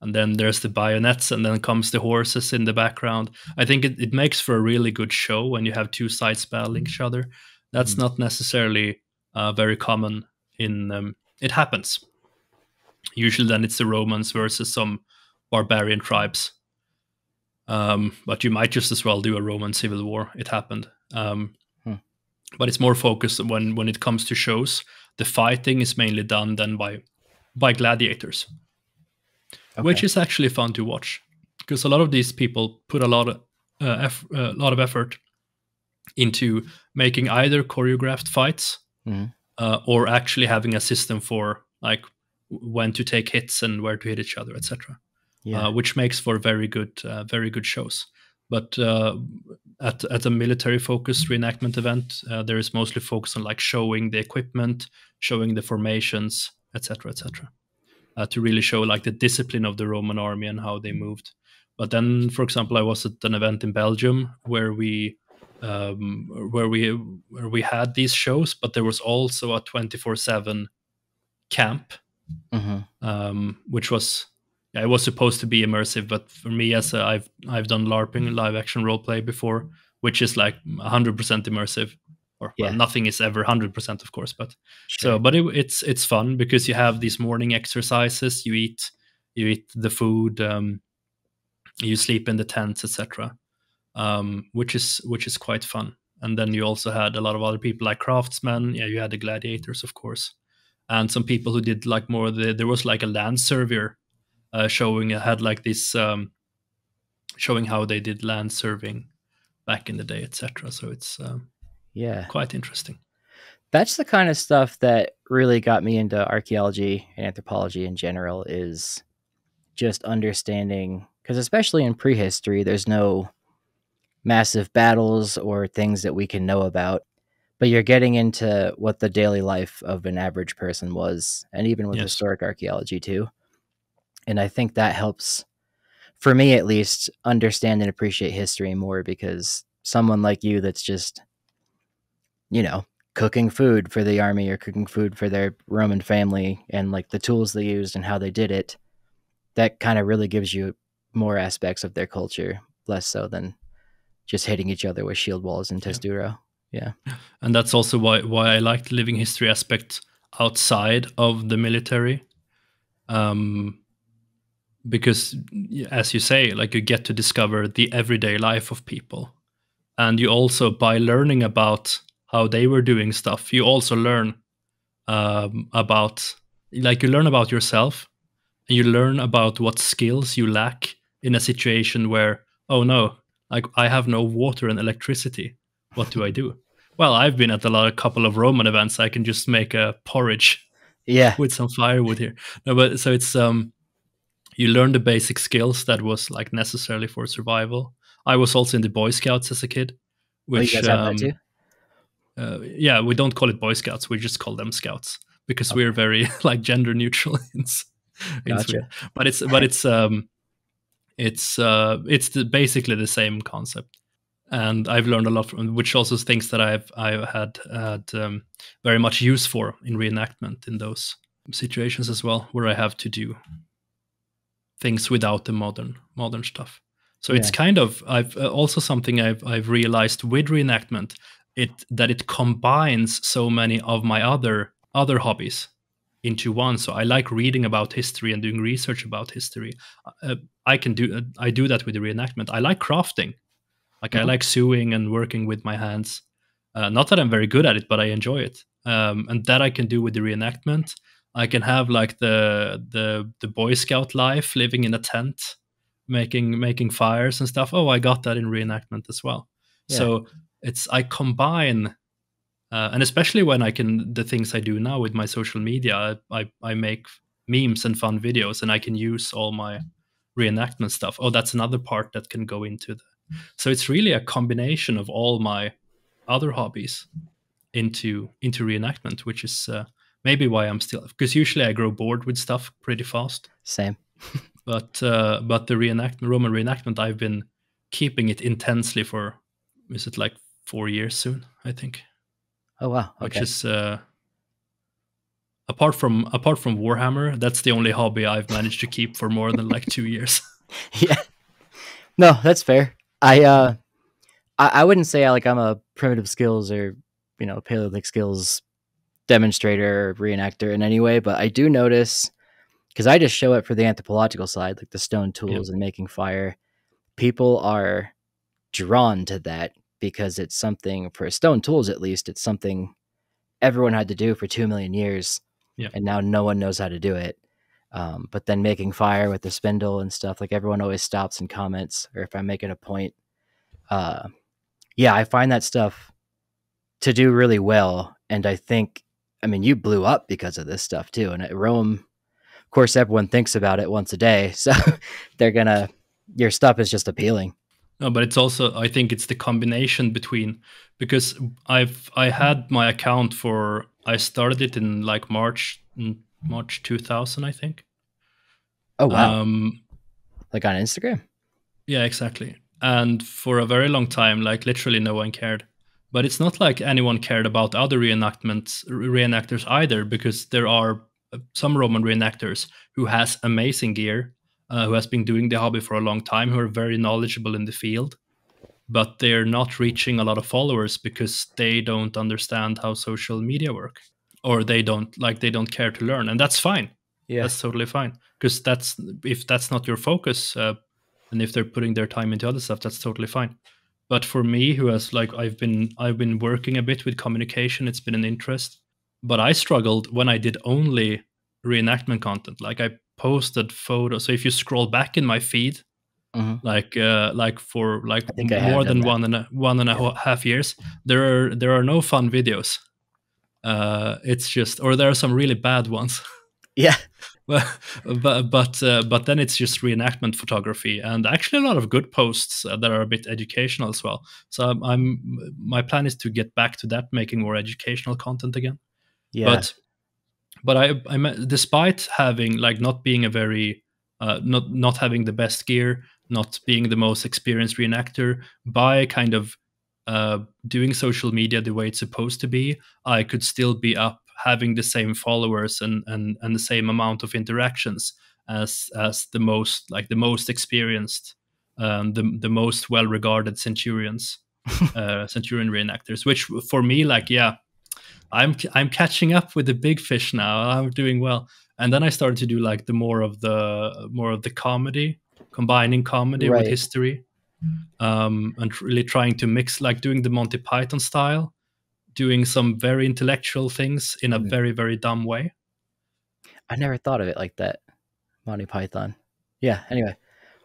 and then there's the bayonets, and then comes the horses in the background. I think it makes for a really good show when you have two sides battling each other. That's not necessarily very common in it happens. Usually then it's the Romans versus some barbarian tribes. But you might just as well do a Roman civil war. It happened. But it's more focused when it comes to shows. The fighting is mainly done then by gladiators, okay. which is actually fun to watch, because a lot of these people put a lot of effort into making either choreographed fights or actually having a system for like when to take hits and where to hit each other, etc. Yeah. Which makes for very good shows. But at a military-focused reenactment event, there is mostly focus on like showing the equipment, showing the formations, etc., to really show like the discipline of the Roman army and how they moved. But then, for example, I was at an event in Belgium where we had these shows, but there was also a 24/7 camp, which was. Yeah, it was supposed to be immersive, but for me, as I've done LARPing, live action role play before, which is like 100% immersive, or yeah. well, nothing is ever 100%, of course. But sure. so, but it's fun because you have these morning exercises, you eat the food, you sleep in the tents, etc., which is quite fun. And then you also had a lot of other people like craftsmen. Yeah, you had the gladiators, of course, and some people who did like more. There was like a land surveyor. Showing how they did land surveying back in the day, etc. So it's quite interesting. That's the kind of stuff that really got me into archaeology and anthropology in general, is just understanding, because especially in prehistory, there's no massive battles or things that we can know about, but you're getting into what the daily life of an average person was, and even with yes. historic archaeology too. And I think that helps, for me at least, understand and appreciate history more, because someone like you that's just, you know, cooking food for the army or cooking food for their Roman family and like the tools they used and how they did it, that kind of really gives you more aspects of their culture, less so than just hitting each other with shield walls in Testudo. Yeah. And that's also why I liked living history aspects outside of the military. Because, as you say, like you get to discover the everyday life of people. And you also, by learning about how they were doing stuff, you also learn about yourself, and you learn about what skills you lack in a situation where, oh no, like I have no water and electricity. What do I do? Well, I've been at a couple of Roman events. I can just make a porridge with some firewood here. No, but so it's... You learn the basic skills that was like necessarily for survival. I was also in the Boy Scouts as a kid, which oh, you guys have that too? Yeah, we don't call it Boy Scouts; we just call them Scouts, because we're very like gender neutral in Sweden. But it's It's basically the same concept, and I've learned a lot from, which also things that I've had very much use for in reenactment in those situations as well, where I have to do things without the modern stuff. So yeah. It's kind of I've also realized with reenactment that it combines so many of my other hobbies into one. So I like reading about history and doing research about history. I do that with the reenactment. I like crafting, like mm-hmm. I like sewing and working with my hands. Not that I'm very good at it, but I enjoy it, and that I can do with the reenactment. I can have like the Boy Scout life, living in a tent, making fires and stuff. Oh, I got that in reenactment as well. Yeah. So I combine. And especially when the things I do now with my social media, I make memes and fun videos, and I can use all my reenactment stuff. Oh, that's another part that can go into the. So it's really a combination of all my other hobbies into reenactment, which is maybe why I'm still, because usually I grow bored with stuff pretty fast. Same. but the reenactment, Roman reenactment, I've been keeping it intensely for, is it like 4 years soon, I think. Oh wow! Okay. Which is apart from Warhammer, that's the only hobby I've managed to keep for more than like 2 years. Yeah, no, that's fair. I wouldn't say I'm a primitive skills or Paleolithic skills demonstrator or reenactor in any way, but I do notice, because I just show up for the anthropological side, like the stone tools yep. and making fire. People are drawn to that. Because it's something, for stone tools at least, it's something everyone had to do for 2 million years, yeah. and now no one knows how to do it. But then making fire with the spindle and stuff, like everyone always stops and comments, or if I'm making a point. Yeah, I find that stuff to do really well, and I think, I mean, you blew up because of this stuff too, and at Rome, of course, everyone thinks about it once a day, so your stuff is just appealing. No, but it's also, I think it's the combination between, because I had my account for, I started it in like March 2000, I think. Oh wow! Like on Instagram. Yeah, exactly. And for a very long time, like literally no one cared. But it's not like anyone cared about other reenactors either, because there are some Roman reenactors who has amazing gear. Who has been doing the hobby for a long time, who are very knowledgeable in the field, but they're not reaching a lot of followers because they don't understand how social media work, or they don't care to learn, and that's fine. Yeah, that's totally fine, because if that's not your focus, and if they're putting their time into other stuff, that's totally fine. But for me, who has like I've been working a bit with communication, it's been an interest, but I struggled when I did only reenactment content. Like I posted photos. So if you scroll back in my feed, mm-hmm. like for more than one and a half years, there are no fun videos. It's just, or there are some really bad ones. Yeah. but then it's just reenactment photography, and actually a lot of good posts that are a bit educational as well. So my plan is to get back to that, making more educational content again. Yeah. But despite having not being a very not having the best gear, not being the most experienced reenactor, by kind of doing social media the way it's supposed to be, I could still be up having the same followers and the same amount of interactions as the most experienced, the most well regarded centurions, centurion reenactors. Which for me, yeah. I'm catching up with the big fish now. I'm doing well, and then I started to do like more of the comedy, combining comedy right. with history, and really trying to mix, like doing the Monty Python style, doing some very intellectual things in a very, very dumb way. I never thought of it like that, Monty Python. Yeah. Anyway,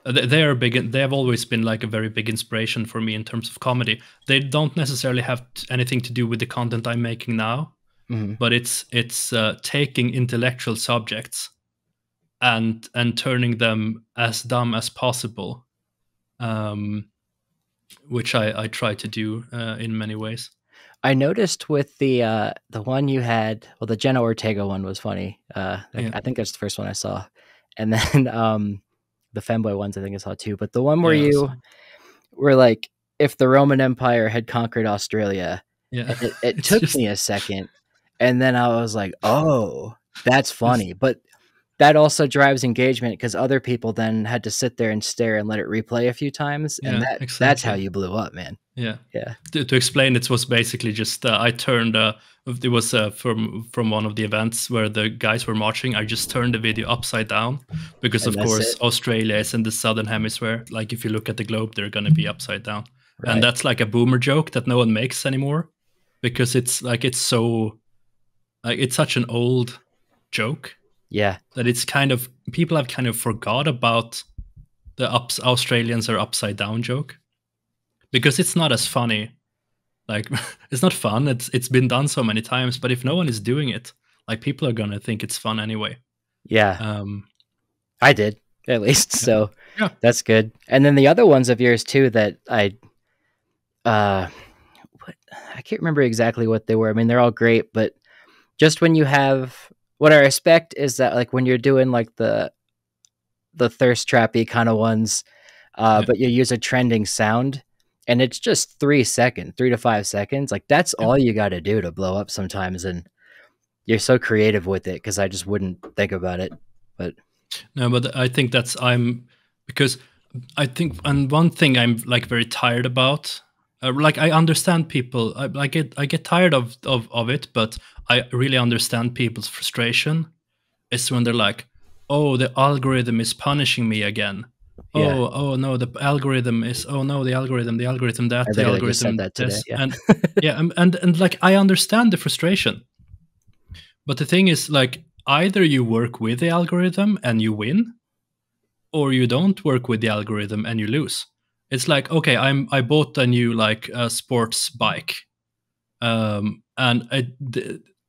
they are big. They have always been like a very big inspiration for me in terms of comedy. They don't necessarily have anything to do with the content I'm making now, mm-hmm. but it's taking intellectual subjects and turning them as dumb as possible, which I try to do in many ways. I noticed with the one you had, well, the Jenna Ortega one was funny. Yeah. I think that's the first one I saw, and then. the femboy ones I think I saw too, but the one where you were like, if the Roman Empire had conquered Australia, it took me a second. And then I was like, oh, that's funny. But that also drives engagement because other people then had to sit there and stare and let it replay a few times. And that's how you blew up, man. Yeah. Yeah. To explain, it was basically just I turned, it was from one of the events where the guys were marching. I just turned the video upside down because, of course, Australia is in the southern hemisphere. Like if you look at the globe, they're going to be upside down. Right. And that's like a boomer joke that no one makes anymore because it's like it's so like it's such an old joke. Yeah, that it's kind of people have kind of forgot about the Australians are upside down joke because it's not as funny. Like it's not fun. It's been done so many times, but if no one is doing it, like people are gonna think it's fun anyway. Yeah, I did at least. So that's good. And then the other ones of yours too that I can't remember exactly what they were. I mean, they're all great, but just when you have. What I respect is that, like, when you're doing like the thirst trappy kind of ones, but you use a trending sound, and it's just 3 to 5 seconds. Like that's all you got to do to blow up sometimes, and you're so creative with it because I just wouldn't think about it. But no, but I think that's because I think and one thing I'm like very tired about. Like I understand people, I get tired of it, but I really understand people's frustration. It's when they're like, "Oh, the algorithm is punishing me again." Yeah. Oh no, the algorithm is. Oh no, the algorithm that the algorithm. Just said that today, yeah. And yeah, and like I understand the frustration, but the thing is, like either you work with the algorithm and you win, or you don't work with the algorithm and you lose. It's like, okay, I bought a new like sports bike, and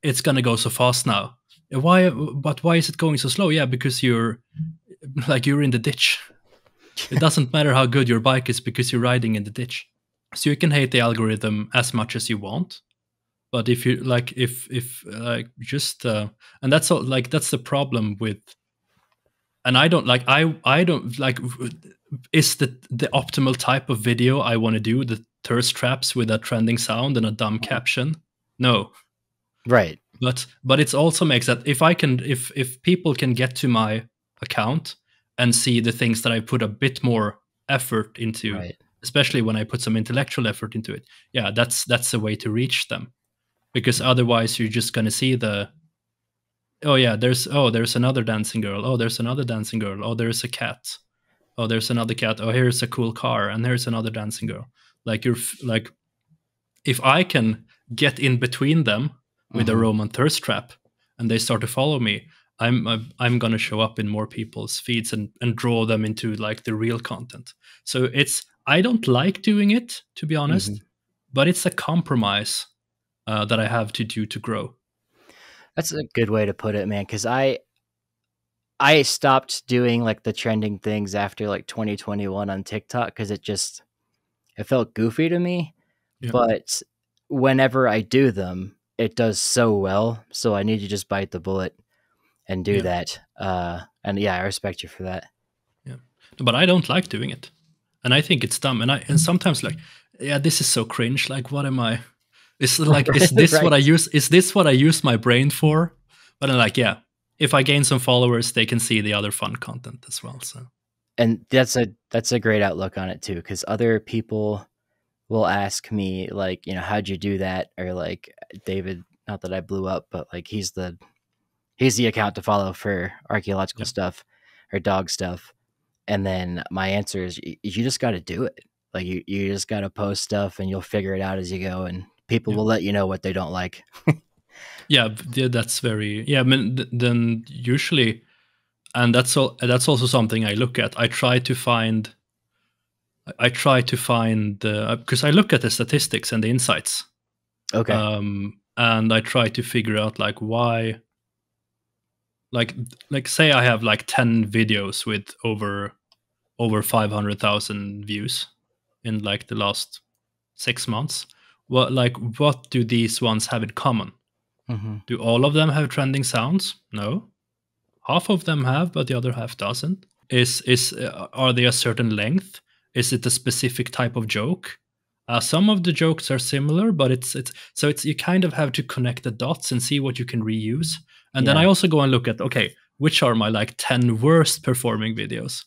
it's gonna go so fast now. Why? But why is it going so slow? Yeah, because you're in the ditch. It doesn't matter how good your bike is because you're riding in the ditch. So you can hate the algorithm as much as you want, but if you like, and that's all. Like that's the problem with. And I don't like I don't like. Is the optimal type of video I want to do the thirst traps with a trending sound and a dumb caption? No, right. But it also makes that if people can get to my account and see the things that I put a bit more effort into, especially when I put some intellectual effort into it. Yeah, that's the way to reach them, because otherwise you're just gonna see the there's another dancing girl. Oh, there's another dancing girl. Oh, there's a cat. Oh, there's another cat. Oh, here's a cool car, and here's another dancing girl. Like if I can get in between them with a Roman thirst trap, and they start to follow me, I'm gonna show up in more people's feeds and draw them into like the real content. So I don't like doing it, to be honest, but it's a compromise that I have to do to grow. That's a good way to put it, man. Because I stopped doing like the trending things after like 2021 on TikTok because it felt goofy to me. Yeah. But whenever I do them, it does so well. So I need to just bite the bullet and do that. And yeah, I respect you for that. Yeah, but I don't like doing it, and I think it's dumb. And sometimes like, yeah, this is so cringe. Like, what am I? It's like, is this what I use? Is this what I use my brain for? But I'm like, yeah. If I gain some followers, they can see the other fun content as well. So, and that's a great outlook on it too, because other people will ask me like, you know, how'd you do that? Or like David, not that I blew up, but like he's the account to follow for archaeological stuff or dog stuff. And then my answer is, you just got to do it. Like you just got to post stuff, and you'll figure it out as you go, and people will let you know what they don't like. Yeah, that's very I mean, then usually, and that's also something I look at. I try to find because I look at the statistics and the insights. Okay. And I try to figure out like why. Like say I have like 10 videos with over 500,000 views in like the last 6 months. What do these ones have in common? Do all of them have trending sounds? No. Half of them have, but the other half doesn't. Are they a certain length? Is it a specific type of joke? Some of the jokes are similar, but it's you kind of have to connect the dots and see what you can reuse. And then I also go and look at, okay, which are my like 10 worst performing videos?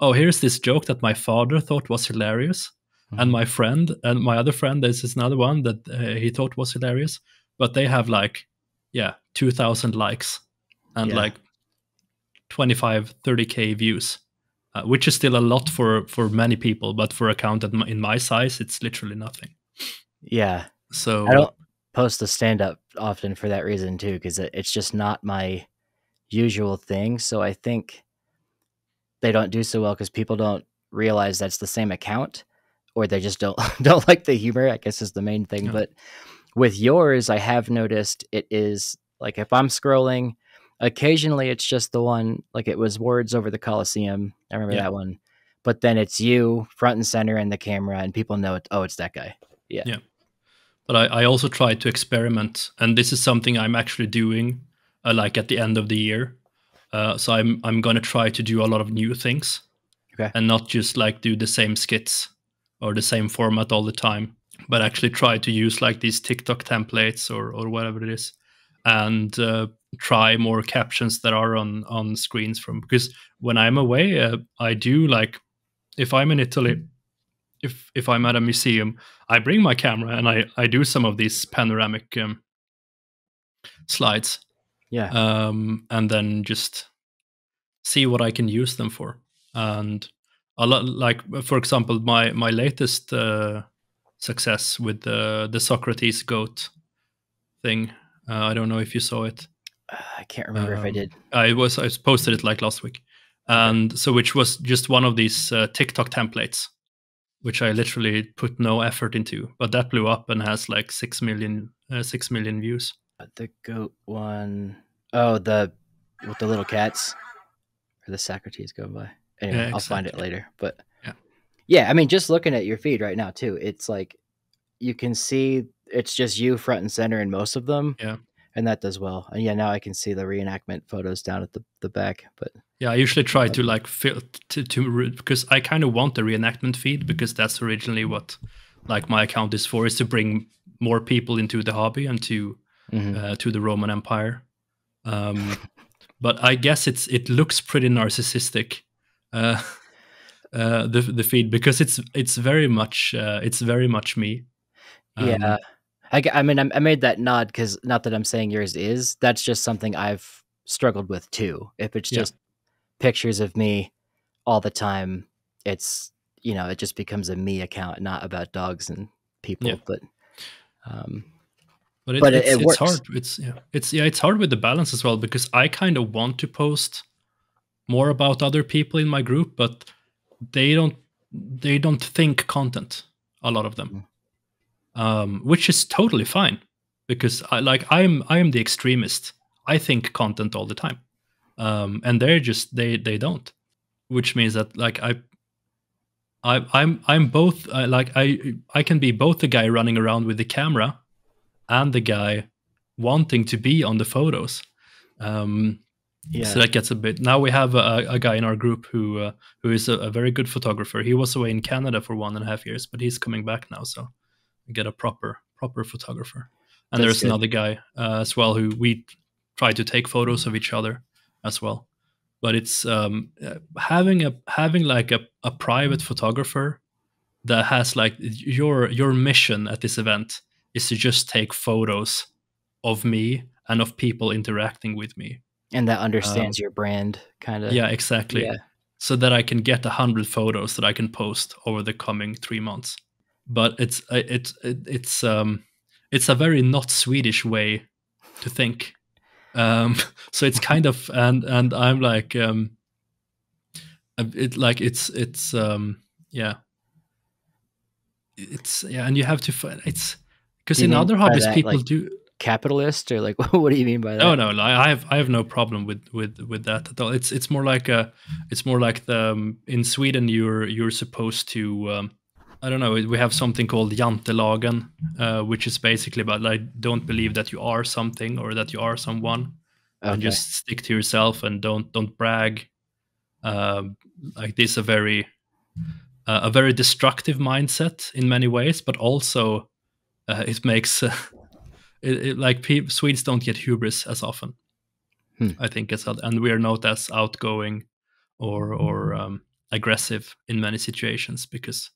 Oh, here's this joke that my father thought was hilarious. Mm-hmm. And my friend and my other friend, this is another one that he thought was hilarious, but they have like, 2,000 likes and like 25, 30K views. Which is still a lot for many people, but for an account that in my size, it's literally nothing. Yeah. So I don't post a stand-up often for that reason too, because it's just not my usual thing. So I think they don't do so well because people don't realize that's the same account, or they just don't like the humor, I guess, is the main thing. Yeah. But with yours, I have noticed it is like, if I'm scrolling, occasionally it's just the one, like it was words over the Colosseum. I remember that one, but then it's you front and center in the camera and people know it. Oh, it's that guy. Yeah. Yeah. But I also try to experiment, and this is something I'm actually doing like at the end of the year. So I'm going to try to do a lot of new things and not just like do the same skits or the same format all the time, but actually try to use like these TikTok templates or whatever it is. And, try more captions that are on screens from, because when I'm away, I do, like if I'm in Italy, if I'm at a museum, I bring my camera and I do some of these panoramic slides, and then just see what I can use them for. And a lot, like for example, my latest success with the Socrates goat thing. I don't know if you saw it. I can't remember if I did. I posted it like last week. And so, which was just one of these TikTok templates, which I literally put no effort into, but that blew up and has like 6 million views. The goat one. Oh, with the little cats or the Socrates go by. Anyway, yeah, exactly. I'll find it later. But yeah, I mean, just looking at your feed right now too, it's like, you can see it's just you front and center in most of them. Yeah. And that does well. And yeah, now I can see the reenactment photos down at the back. But yeah, I usually try to like because I kind of want the reenactment feed, because that's originally what like my account is for, is to bring more people into the hobby and to the Roman Empire. But I guess it looks pretty narcissistic, the feed, because it's very much me. Yeah. I mean, I made that nod because, not that I'm saying yours is, that's just something I've struggled with too. If it's just pictures of me all the time, it's, you know, it just becomes a me account, not about dogs and people. Yeah. But it works. Hard. It's hard with the balance as well, because I kind of want to post more about other people in my group, but they don't think content, a lot of them. Mm-hmm. Which is totally fine, because I am the extremist. I think content all the time, and they're just they don't, which means that like I'm both like I can be both the guy running around with the camera and the guy wanting to be on the photos. So that gets a bit. Now we have a guy in our group who is a very good photographer. He was away in Canada for 1.5 years, but he's coming back now. So. Get a proper photographer, and there's another guy as well who we try to take photos of each other as well. But it's having like a private photographer that has like your mission at this event is to just take photos of me and of people interacting with me, and that understands your brand, kind of. Yeah, exactly. Yeah. So that I can get 100 photos that I can post over the coming 3 months. But it's a very not Swedish way to think. So it's kind of and I'm like and you have to find it's because in other hobbies that, people like, do capitalist or like what do you mean by that? Oh no, I have no problem with that at all. It's more like in Sweden you're supposed to. I don't know, we have something called jantelagen, which is basically about like, don't believe that you are something or that you are someone, and just stick to yourself and don't brag. like this a very destructive mindset in many ways, but also it makes like Swedes don't get hubris as often, I think, as and we are not as outgoing or aggressive in many situations because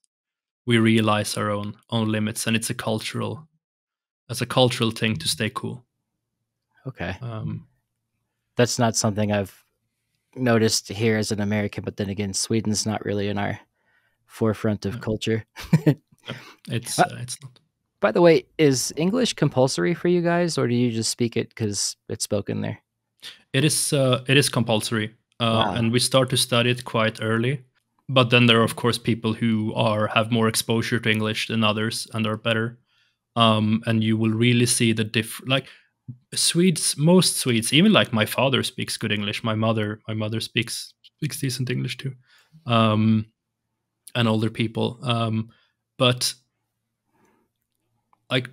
we realize our own limits, and it's a cultural thing to stay cool. Okay, that's not something I've noticed here as an American, but then again, Sweden's not really in our forefront of culture. It's not. By the way, is English compulsory for you guys, or do you just speak it because it's spoken there? It is compulsory, wow. And we start to study it quite early. But then there are, of course, people who have more exposure to English than others and are better. And you will really see the like Swedes, most Swedes, even like my father speaks good English. My mother speaks decent English too, and older people. But like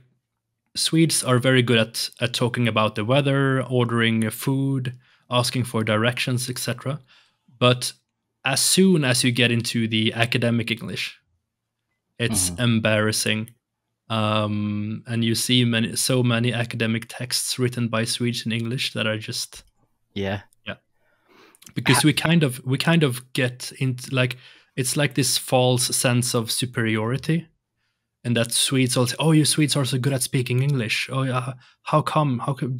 Swedes are very good at talking about the weather, ordering food, asking for directions, etc. But as soon as you get into the academic English, it's embarrassing. And you see so many academic texts written by Swedes in English that are just because we kind of get into, like, it's like this false sense of superiority, and that Swedes also, oh, you Swedes are so good at speaking English. Oh yeah, how come? How come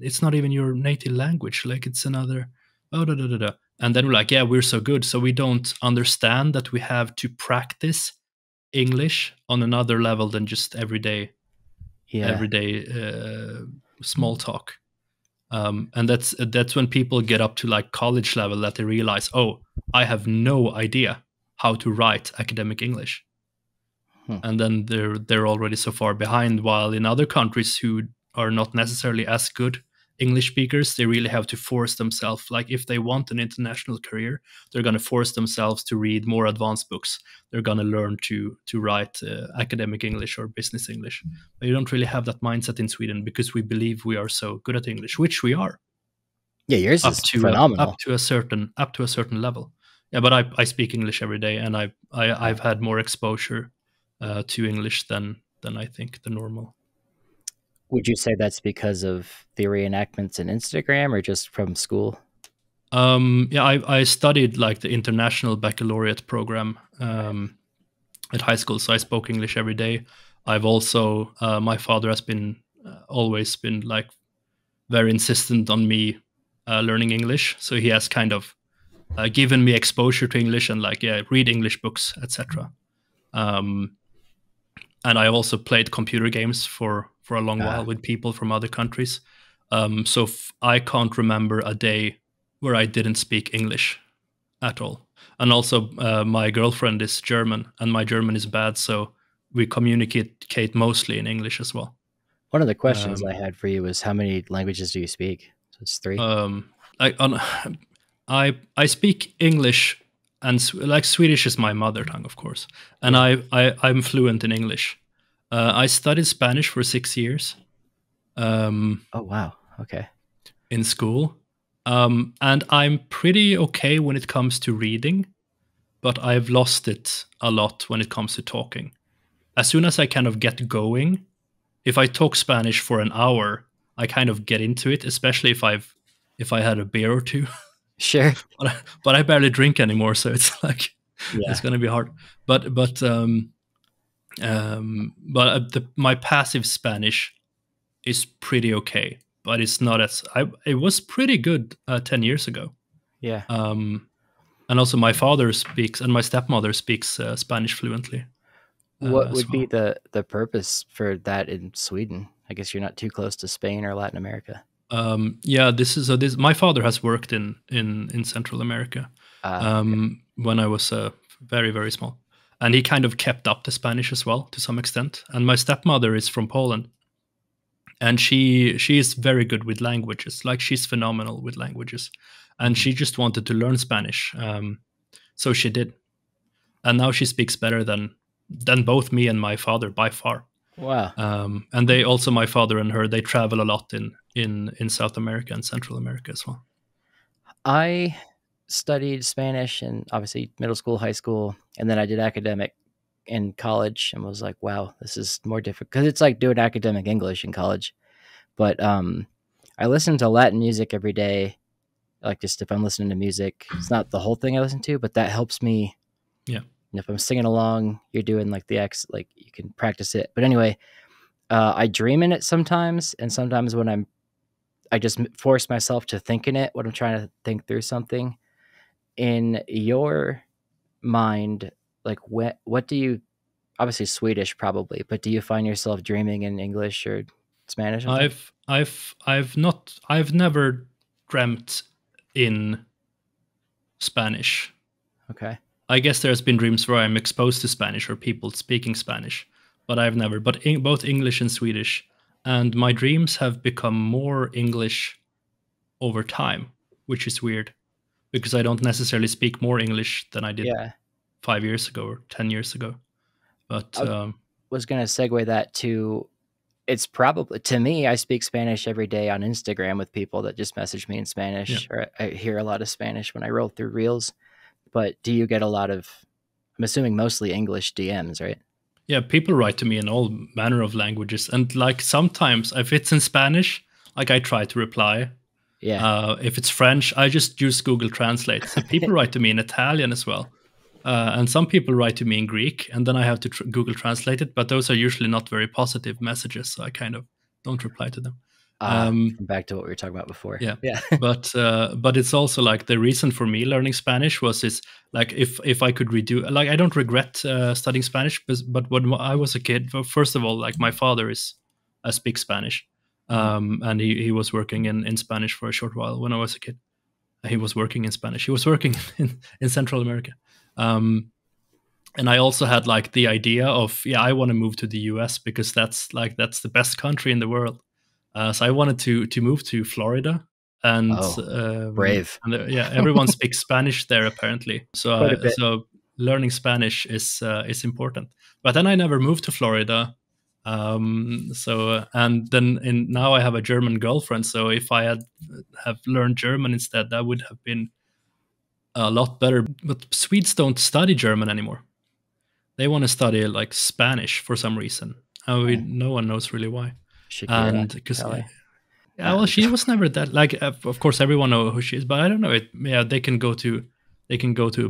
it's not even your native language? Like, it's another And then we're like, yeah, we're so good. So we don't understand that we have to practice English on another level than just everyday small talk. And that's when people get up to like college level that they realize, oh, I have no idea how to write academic English. And then they're already so far behind, while in other countries who are not necessarily as good English speakers, they really have to force themselves. Like, if they want an international career, they're going to force themselves to read more advanced books. They're going to learn to write academic English or business English. But you don't really have that mindset in Sweden because we believe we are so good at English, which we are. Yeah, yours is phenomenal. Up to a certain level. Yeah, but I speak English every day, and I've had more exposure to English than I think the normal. Would you say that's because of the reenactments in Instagram, or just from school? Yeah, I studied like the international baccalaureate program at high school, so I spoke English every day. I've also my father has been always been like very insistent on me learning English, so he has kind of given me exposure to English and like read English books, etc. And I also played computer games for a long while with people from other countries. So I can't remember a day where I didn't speak English at all. And also my girlfriend is German, and my German is bad, so we communicate mostly in English as well. One of the questions I had for you was, how many languages do you speak? So it's 3. I speak English, and like Swedish is my mother tongue, of course. And I'm fluent in English. I studied Spanish for 6 years. Oh, wow. Okay. In school. And I'm pretty okay when it comes to reading, but I've lost it a lot when it comes to talking. As soon as I kind of get going, if I talk Spanish for an hour, I kind of get into it, especially if I had a beer or two. Sure. But I barely drink anymore, so it's like it's going to be hard. But my passive Spanish is pretty okay, but it's not as it was pretty good 10 years ago. Yeah. And also my father speaks, and my stepmother speaks Spanish fluently. What would be the purpose for that in Sweden? I guess you're not too close to Spain or Latin America. Yeah, this my father has worked in Central America when I was very, very small. And he kind of kept up the Spanish as well, to some extent. And my stepmother is from Poland, and she is very good with languages. Like, she's phenomenal with languages, and she just wanted to learn Spanish. So she did. And now she speaks better than both me and my father by far. Wow. And they also, my father and her, they travel a lot in South America and Central America as well. I studied Spanish and obviously middle school, high school, and then I did academic in college and was like, wow, this is more difficult because it's like doing academic English in college. But I listen to Latin music every day, like just if I'm listening to music. It's not the whole thing I listen to, but that helps me. Yeah. And if I'm singing along, you're doing like the acts, like you can practice it. But anyway, I dream in it sometimes, and sometimes when I just force myself to think in it when I'm trying to think through something. In your mind, like what do you, obviously Swedish probably, but do you find yourself dreaming in English or Spanish? I've never dreamt in Spanish. Okay. I guess there's been dreams where I'm exposed to Spanish or people speaking Spanish, but I've never, but in both English and Swedish. And my dreams have become more English over time, which is weird because I don't necessarily speak more English than I did 5 years ago or 10 years ago. But I was going to segue that to, it's probably, to me, I speak Spanish every day on Instagram with people that just message me in Spanish, or I hear a lot of Spanish when I roll through reels. But do you get a lot of, I'm assuming mostly English DMs, right? Yeah, people write to me in all manner of languages. And like sometimes if it's in Spanish, like I try to reply. Yeah. If it's French, I just use Google Translate. So people write to me in Italian as well. And some people write to me in Greek, and then I have to Google Translate it. But those are usually not very positive messages, so I kind of don't reply to them. Back to what we were talking about before. Yeah, yeah. But it's also like the reason for me learning Spanish was is like if I could redo, like I don't regret studying Spanish, but when I was a kid, first of all, like my father speaks Spanish, and he was working in Spanish for a short while when I was a kid. He was working in Spanish. He was working in Central America, and I also had like the idea of I want to move to the U.S. because that's the best country in the world. So I wanted to move to Florida, and brave. And, yeah, everyone speaks Spanish there apparently. So so learning Spanish is important. But then I never moved to Florida. And then now I have a German girlfriend. So if I have learned German instead, that would have been a lot better. But Swedes don't study German anymore. They want to study like Spanish for some reason. No one knows really why. Shakira, and because well, she was never that, like of course everyone knows who she is, but I don't know it. Yeah, they can go to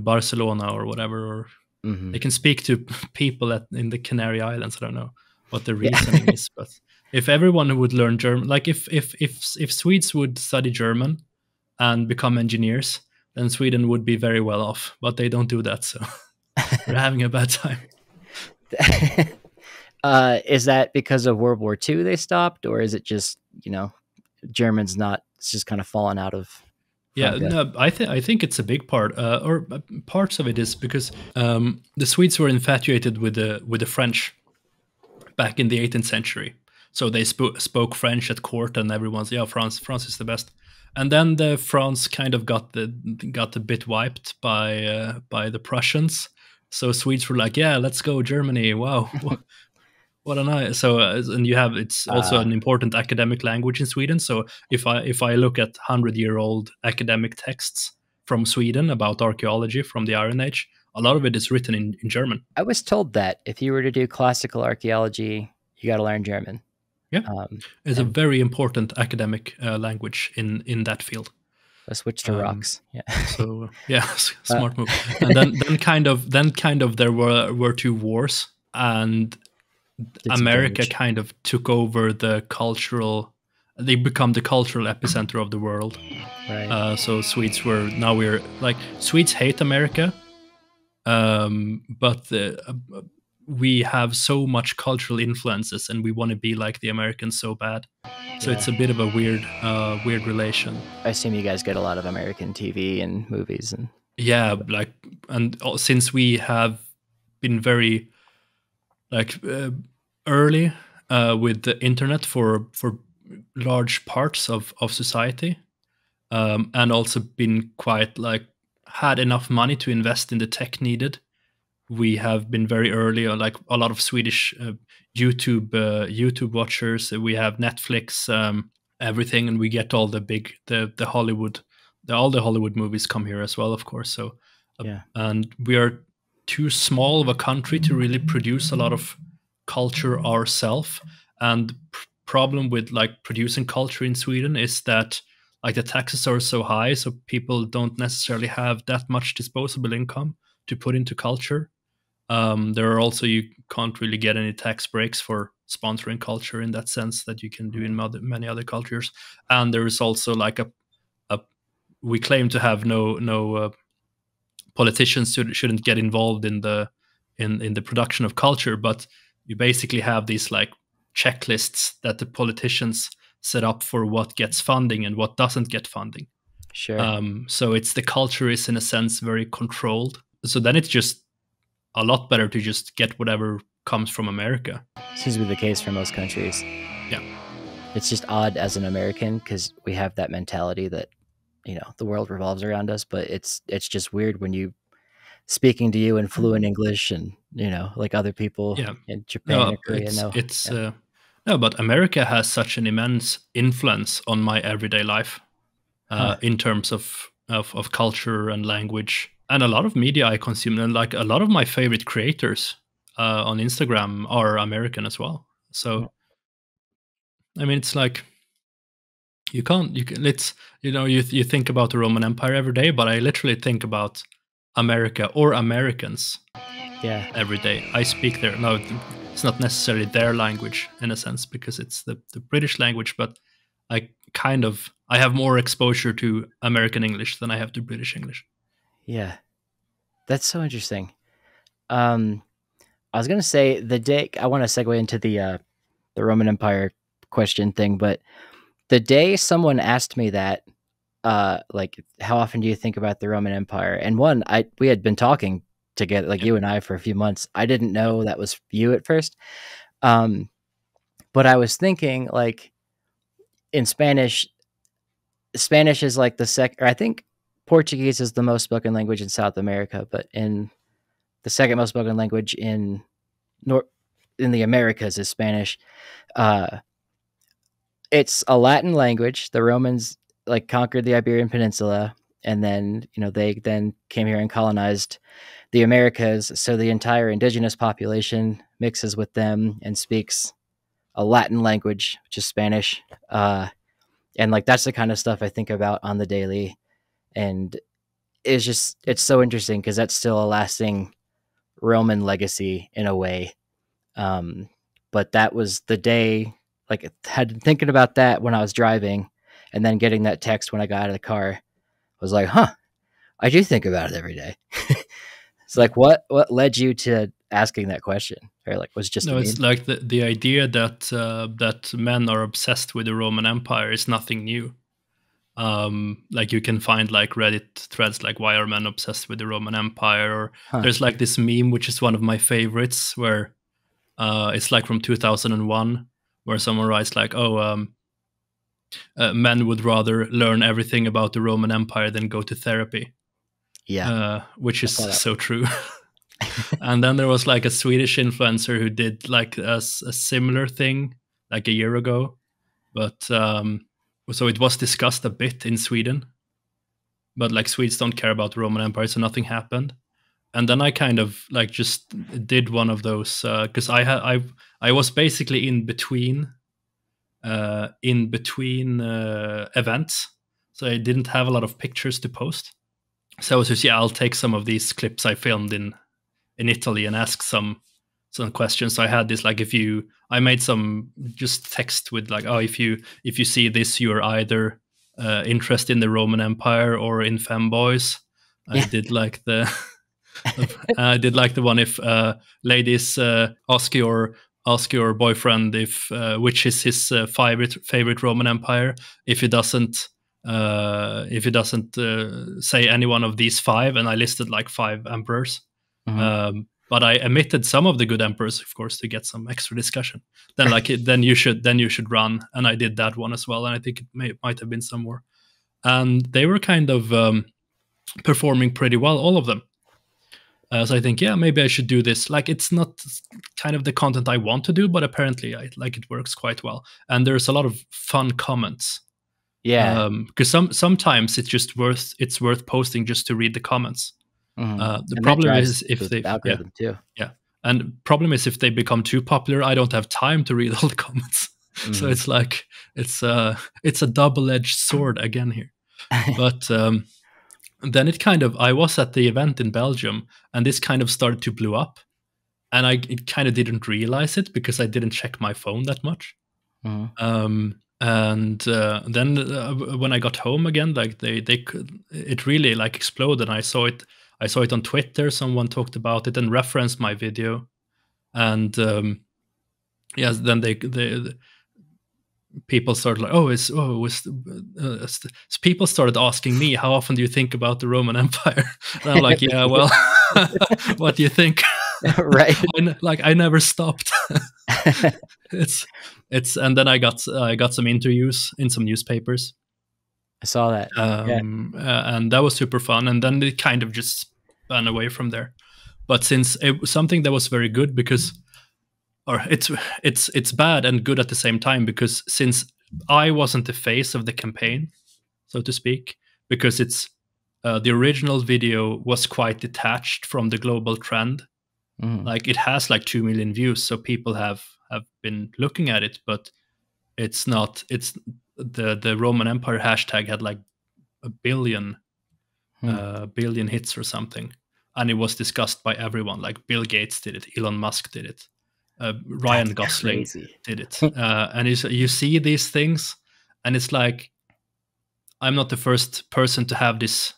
Barcelona or whatever, or they can speak to people in the Canary Islands. I don't know what the reasoning is, but if everyone would learn German, like if Swedes would study German and become engineers, then Sweden would be very well off. But they don't do that, so we're having a bad time. Is that because of World War II they stopped, or is it just, you know, Germans not, it's just kind of fallen out of? Yeah, no, I think it's a big part, or parts of it is because the Swedes were infatuated with the French back in the 18th century. So they spoke French at court, and everyone's France is the best. And then France kind of got a bit wiped by the Prussians. So Swedes were like, yeah, let's go Germany. Wow. What an eye! So, and you have, it's also an important academic language in Sweden. So if I look at 100-year-old academic texts from Sweden about archaeology from the Iron Age, a lot of it is written in German. I was told that if you were to do classical archaeology, you got to learn German. Yeah, it's a very important academic language in that field. I switched to rocks. Yeah. So yeah, smart move. And then there were two wars, and America kind of took over they become the cultural epicenter of the world. Right. So Swedes were, now we're like, Swedes hate America, but we have so much cultural influences and we want to be like the Americans so bad. So it's a bit of a weird relation. I assume you guys get a lot of American TV and movies. And yeah, like, and since we have been very, like early with the internet for large parts of society, and also been quite like had enough money to invest in the tech needed. We have been very early, like a lot of Swedish YouTube watchers. We have Netflix, everything, and we get all the Hollywood all the Hollywood movies come here as well, of course. So, yeah. And we are too small of a country to really produce a lot of culture ourselves. And problem with like producing culture in Sweden is that like the taxes are so high, so people don't necessarily have that much disposable income to put into culture. There are also, you can't really get any tax breaks for sponsoring culture in that sense that you can do in many other cultures. And there is also like we claim to have no politicians shouldn't get involved in the production of culture, but you basically have these like checklists that the politicians set up for what gets funding and what doesn't get funding. Sure. So it's the culture is in a sense very controlled. So then it's just a lot better to just get whatever comes from America. Seems to be the case for most countries. Yeah. It's just odd as an American because we have that mentality that, you know, the world revolves around us, but it's just weird when you speaking to you in fluent English and, you know, like other people yeah. in Japan or Korea. No, but America has such an immense influence on my everyday life in terms of culture and language. And a lot of media I consume, and like a lot of my favorite creators on Instagram are American as well. So, I mean, it's like you think about the Roman Empire every day, but I literally think about America or Americans every day. I speak their, no, it's not necessarily their language in a sense because it's the British language, but I have more exposure to American English than I have to British English. Yeah, that's so interesting. I was going to say I want to segue into the Roman Empire question thing, but the day someone asked me that, like, how often do you think about the Roman Empire? And one, we had been talking together, like you and I, for a few months. I didn't know that was you at first. But I was thinking, like, in Spanish is like the second, I think, Portuguese is the most spoken language in South America, but in the second most spoken language in the Americas is Spanish. It's a Latin language. The Romans like conquered the Iberian Peninsula, and then, you know, they then came here and colonized the Americas. So the entire indigenous population mixes with them and speaks a Latin language, which is Spanish. And like, that's the kind of stuff I think about on the daily. And it's just, it's so interesting because that's still a lasting Roman legacy in a way. But that was the day, like, I had been thinking about that when I was driving, and then getting that text when I got out of the car, I was like, huh, I do think about it every day. It's like, what led you to asking that question? Or like, was it just, no, it's like the idea that, that men are obsessed with the Roman Empire is nothing new. Like you can find like Reddit threads like why are men obsessed with the Roman Empire, or there's like this meme which is one of my favorites where it's like from 2001 where someone writes like, oh, men would rather learn everything about the Roman Empire than go to therapy, which is so true. And then there was like a Swedish influencer who did like a similar thing like a year ago, but so it was discussed a bit in Sweden, but like Swedes don't care about the Roman Empire, so nothing happened. And then I kind of like just did one of those because I was basically in between events, so I didn't have a lot of pictures to post. So I was just, yeah, I'll take some of these clips I filmed in Italy and ask some questions. So I had this like, I made some just text with like, oh, if you see this, you're either interested in the Roman Empire or in femboys. Yeah. I did like the one if ladies ask your boyfriend if which is his favorite Roman Empire. If he doesn't say any one of these five, and I listed like 5 emperors. Mm-hmm. But I omitted some of the good emperors, of course, to get some extra discussion. Then, like, then you should run, and I did that one as well. And I think it might have been some more, and they were kind of performing pretty well, all of them. So I think, yeah, maybe I should do this. Like, it's not kind of the content I want to do, but apparently, it works quite well. And there's a lot of fun comments Yeah. Because sometimes it's just worth posting just to read the comments. Mm-hmm. The problem is if they and problem is if they become too popular, I don't have time to read all the comments. Mm-hmm. So it's like it's a double-edged sword again here. But then it kind of, I was at the event in Belgium and this kind of started to blow up, and it kind of didn't realize it because I didn't check my phone that much. Mm-hmm. And then when I got home again, like it really like exploded. And I saw it on Twitter. Someone talked about it and referenced my video, and yes, then people started like, people started asking me, how often do you think about the Roman Empire? And I'm like, yeah, well, what do you think? Right. Like I never stopped. It's and then I got some interviews in some newspapers. I saw that. And that was super fun. And then it kind of just ran away from there. But since it was something that was very good, because or it's bad and good at the same time, because since I wasn't the face of the campaign, so to speak, because it's the original video was quite detached from the global trend. Mm. Like it has like 2 million views, so people have been looking at it, but it's not. It's the Roman Empire hashtag had like a billion hits or something, and it was discussed by everyone. Like Bill Gates did it, Elon Musk did it. Ryan Gosling did it, and you see these things, and it's like, I'm not the first person to have this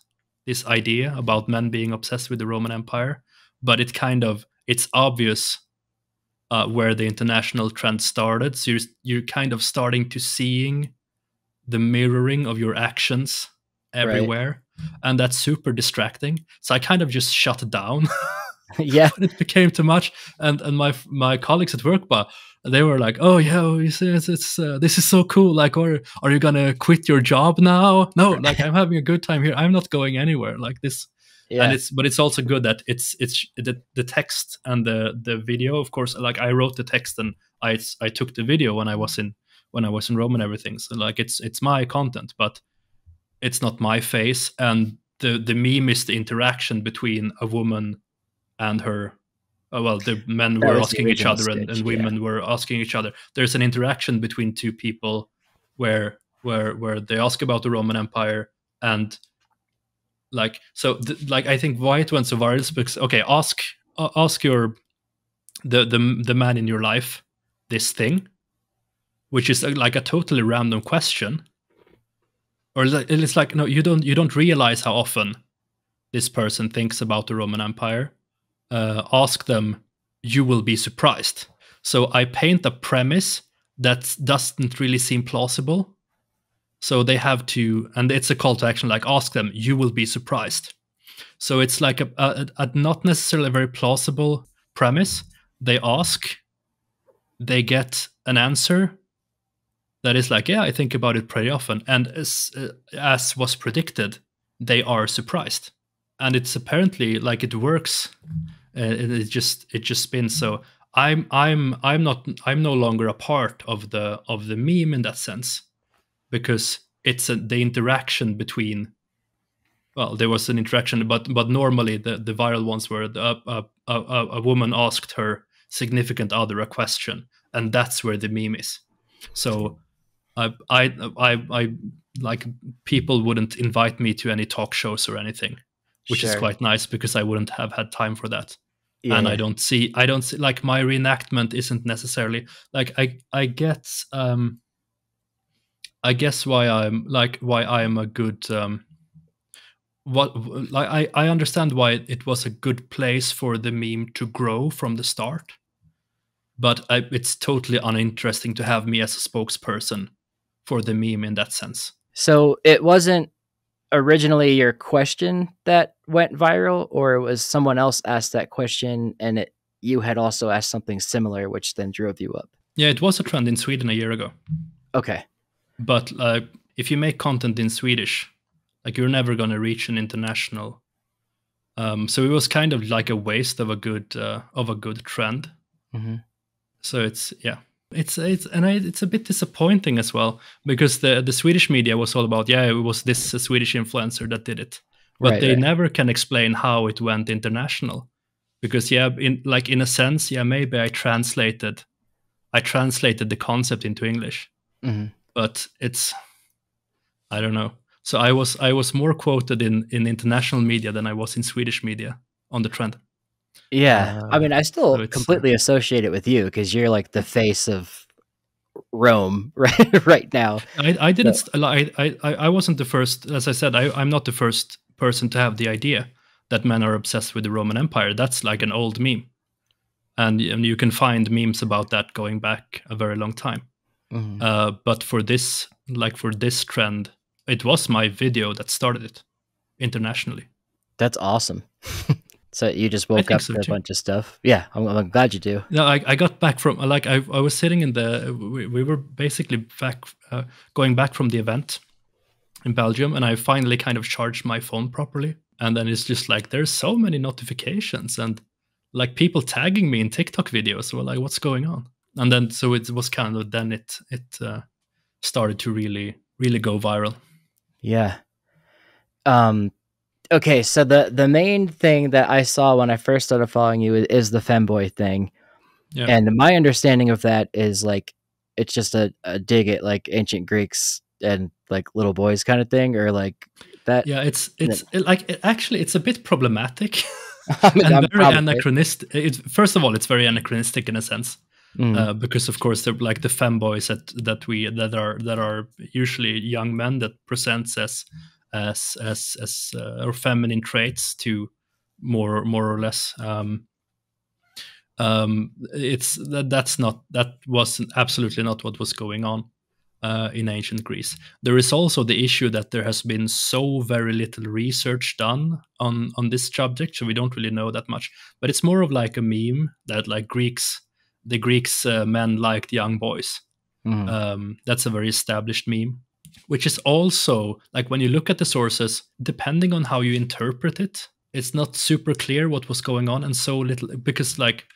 idea about men being obsessed with the Roman Empire, but it kind of it's obvious where the international trend started. So you're kind of starting to seeing the mirroring of your actions everywhere, right. And that's super distracting. So I kind of just shut it down. Yeah. It became too much, and my colleagues at work, but they were like, oh yeah, it's this is so cool, like, or are you gonna quit your job now? No, like, I'm having a good time here, I'm not going anywhere like this. Yeah. And it's also good that it's the text and the video, of course. Like I wrote the text and I took the video when I was in Rome and everything, so like it's my content, but it's not my face. And the meme is the interaction between a woman and her, well, the men were asking each other, and women were asking each other. There's an interaction between two people where they ask about the Roman Empire, and like, so like I think why it went so viral is because, okay, ask the man in your life this thing, which is like a totally random question, or it's like, no, you don't realize how often this person thinks about the Roman Empire. Ask them, you will be surprised. So I paint a premise that doesn't really seem plausible. So they have to, and it's a call to action, like ask them, you will be surprised. So it's like a not necessarily very plausible premise. They ask, they get an answer that is like, yeah, I think about it pretty often. And as was predicted, they are surprised. And it's apparently like it works. It just spins. So I'm no longer a part of the meme in that sense, because it's the interaction between. Well, there was an interaction, but normally the viral ones were a woman asked her significant other a question, and that's where the meme is. So I like people wouldn't invite me to any talk shows or anything. Which is quite nice, because I wouldn't have had time for that. Yeah, and yeah. I don't see like my reenactment isn't necessarily like I guess why I'm a good I understand why it was a good place for the meme to grow from the start, but it's totally uninteresting to have me as a spokesperson for the meme in that sense. So it wasn't originally your question that went viral, or it was someone else asked that question and you had also asked something similar, which then drove you up? Yeah, it was a trend in Sweden a year ago. Okay. But if you make content in Swedish, like, you're never going to reach an international. So it was kind of like a waste of a good trend. Mm-hmm. So it's, yeah. It's a bit disappointing as well, because the Swedish media was all about, yeah, it was this Swedish influencer that did it, but right, they never can explain how it went international, because yeah, in a sense, yeah, maybe I translated the concept into English, but it's, I don't know. So I was more quoted in international media than I was in Swedish media on the trend. Yeah, I mean, I still completely associate it with you, because you're like the face of Rome right now. I didn't. So. I wasn't the first. As I said, I'm not the first person to have the idea that men are obsessed with the Roman Empire. That's like an old meme, and you can find memes about that going back a very long time. But for this trend, it was my video that started it internationally. That's awesome. So you just woke up to a bunch of stuff. Yeah, I'm glad you do. No, I got back from, like, I was sitting in the, we were basically back, going back from the event in Belgium, and I finally kind of charged my phone properly. And then it's just like, there's so many notifications and like people tagging me in TikTok videos. Well, like, what's going on? And then, so it was kind of, then it started to really, really go viral. Yeah. Okay, so the main thing that I saw when I first started following you is the femboy thing. Yeah. And my understanding of that is, like, it's just a dig at, like, ancient Greeks and, like, little boys kind of thing, or like that. Yeah, it's a bit problematic. I mean, and very anachronistic. First of all, it's very anachronistic in a sense, because of course they're like the femboys that are usually young men that presents as feminine traits to more or less that was absolutely not what was going on in ancient Greece. There is also the issue that there has been so very little research done on this subject, so we don't really know that much, but it's more of like a meme that like the Greeks men liked young boys. That's a very established meme, which is also, like, when you look at the sources, depending on how you interpret it, it's not super clear what was going on, and so little, because like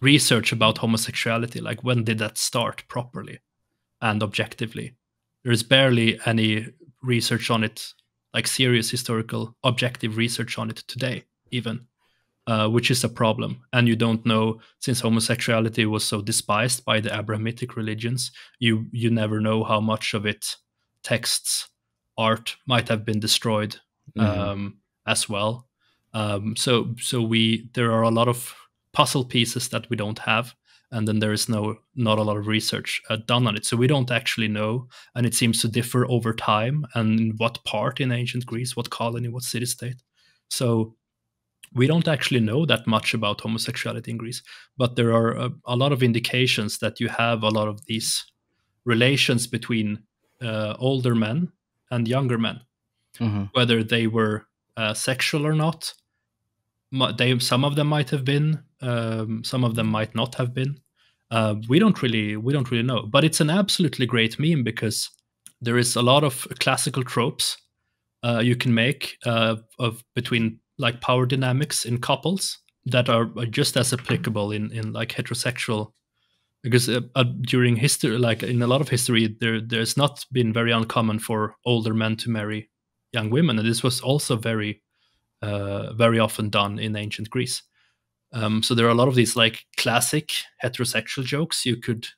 research about homosexuality, like when did that start properly and objectively? There is barely any research on it, like serious historical objective research on it today even, which is a problem. And you don't know, since homosexuality was so despised by the Abrahamic religions, you never know how much of it, texts, art, might have been destroyed as well. So there are a lot of puzzle pieces that we don't have, and then there is not a lot of research done on it, so we don't actually know, and it seems to differ over time and what part in ancient Greece, what colony, what city-state. So we don't actually know that much about homosexuality in Greece, but there are a lot of indications that you have a lot of these relations between older men and younger men, whether they were sexual or not. Some of them might have been, some of them might not have been. We don't really know. But it's an absolutely great meme, because there is a lot of classical tropes you can make between, like, power dynamics in couples that are just as applicable in like heterosexual, because during history, like in a lot of history, there's not been very uncommon for older men to marry young women, and this was also very often done in ancient Greece. So there are a lot of these like classic heterosexual jokes you could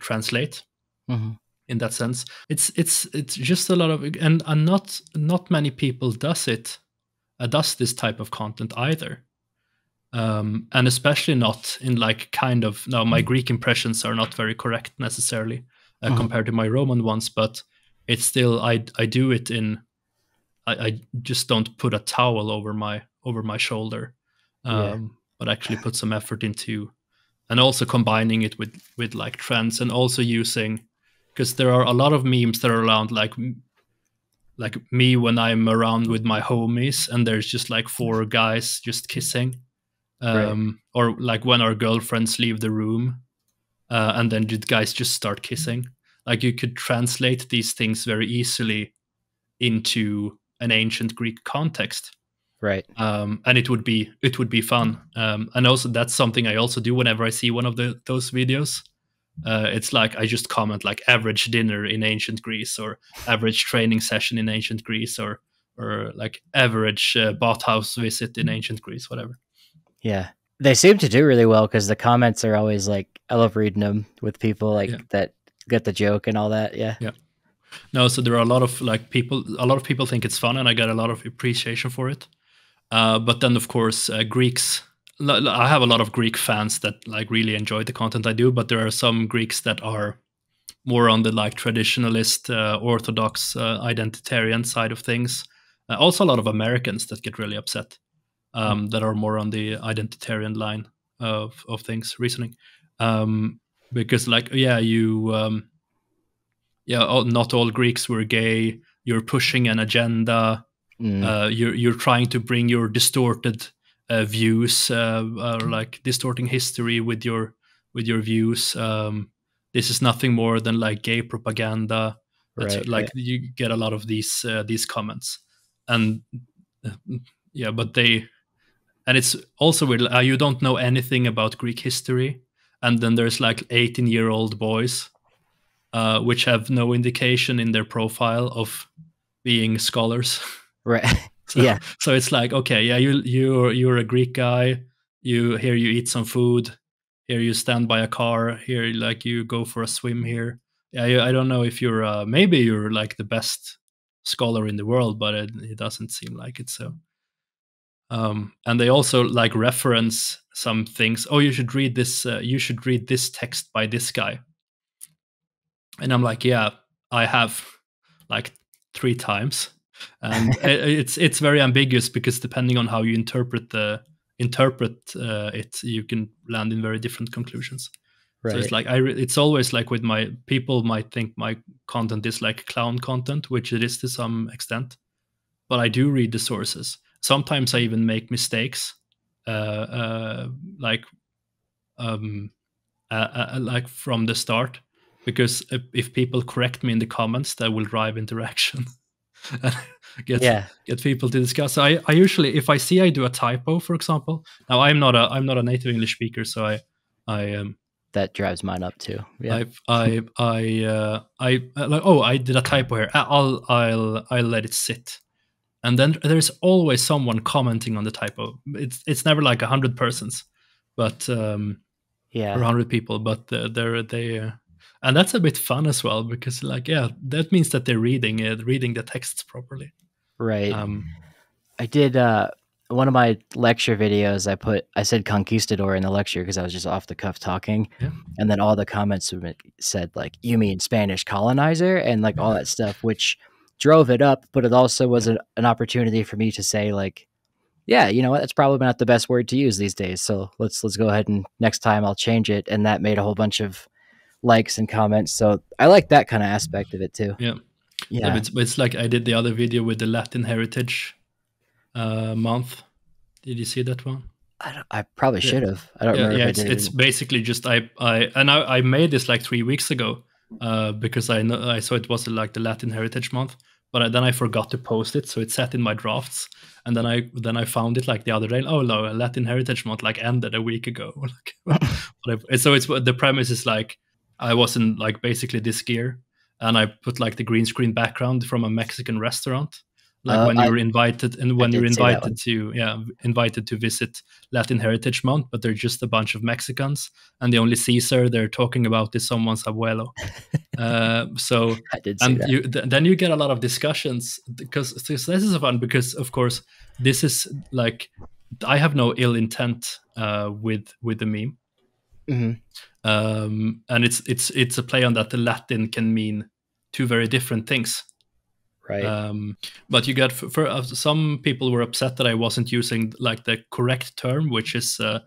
translate. In that sense, it's just a lot of, and not many people does this type of content either, and especially not in like kind of, now my Greek impressions are not very correct necessarily compared to my Roman ones, but it's still, I do it in, I just don't put a towel over my shoulder, but actually put some effort into, and also combining it with like trends, and also using, because there are a lot of memes that are around like me when I'm around with my homies, and there's just like 4 guys just kissing, or like when our girlfriends leave the room, and then the guys just start kissing. Like, you could translate these things very easily into an ancient Greek context, Right. And it would be fun. And also that's something I also do whenever I see one of those videos. It's like I just comment like average dinner in ancient Greece, or average training session in ancient Greece, or like average bathhouse visit in ancient Greece, whatever. Yeah. They seem to do really well because the comments are always like, I love reading them with people like that get the joke and all that. Yeah. Yeah. No, so there are a lot of like people, a lot of people think it's fun, and I get a lot of appreciation for it. But then of course, Greeks, I have a lot of Greek fans that like really enjoy the content I do, but there are some Greeks that are more on the like traditionalist, orthodox, identitarian side of things. Also a lot of Americans that get really upset, that are more on the identitarian line of things, reasoning. Because like, yeah, you, not all Greeks were gay. You're pushing an agenda. You're trying to bring your distorted views, like distorting history with your views. This is nothing more than like gay propaganda. Right, like you get a lot of these comments, and yeah, but it's also weird. You don't know anything about Greek history, and then there's like 18-year-old boys, which have no indication in their profile of being scholars. Right. So, yeah. So it's like, okay, yeah, you're a Greek guy. Here you eat some food. Here you stand by a car. Here like you go for a swim. Here, yeah, I don't know if you're maybe you're like the best scholar in the world, but it doesn't seem like it. So, and they also like reference some things. Oh, you should read this. You should read this text by this guy. And I'm like, yeah, I have like 3 times. And it's very ambiguous, because depending on how you interpret it, you can land in very different conclusions. Right. So it's like it's always like with my people might think my content is like clown content, which it is to some extent, but I do read the sources. Sometimes I even make mistakes, like from the start, because if people correct me in the comments, that will drive interaction. Get people to discuss. So I usually, if I see I do a typo, for example. Now I'm not a native English speaker, so I that drives mine up too. Yeah. I like, oh, I did a typo here. I'll let it sit, and then there's always someone commenting on the typo. It's never like 100 persons, but yeah, or 100 people. But and that's a bit fun as well, because like, yeah, that means that they're reading it, reading the texts properly. Right. I did one of my lecture videos. I said conquistador in the lecture because I was just off the cuff talking. Yeah. And then all the comments said like, you mean Spanish colonizer, and like all that stuff, which drove it up. But it also was an opportunity for me to say like, yeah, you know what? That's probably not the best word to use these days. So let's go ahead, and next time I'll change it. And that made a whole bunch of likes and comments, so I like that kind of aspect of it too. Yeah, it's like I did the other video with the Latin Heritage month. Did you see that one? I probably should have. I don't remember. Yeah, it's basically just I made this like 3 weeks ago because I saw it was like the Latin Heritage month, but then I forgot to post it, so it sat in my drafts, and then I found it like the other day. Oh no, Latin Heritage month like ended a week ago. So it's the premise is like, I was in like basically this gear, and I put like the green screen background from a Mexican restaurant. Like when you were invited, and when you're invited to, invited to visit Latin Heritage Month, but they're just a bunch of Mexicans, and the only Caesar they're talking about is someone's abuelo. So then you get a lot of discussions, because this is fun, because of course this is like, I have no ill intent with the meme. Mm-hmm. And it's a play on that. The Latin can mean 2 very different things, right? But you get for some people were upset that I wasn't using like the correct term, which is the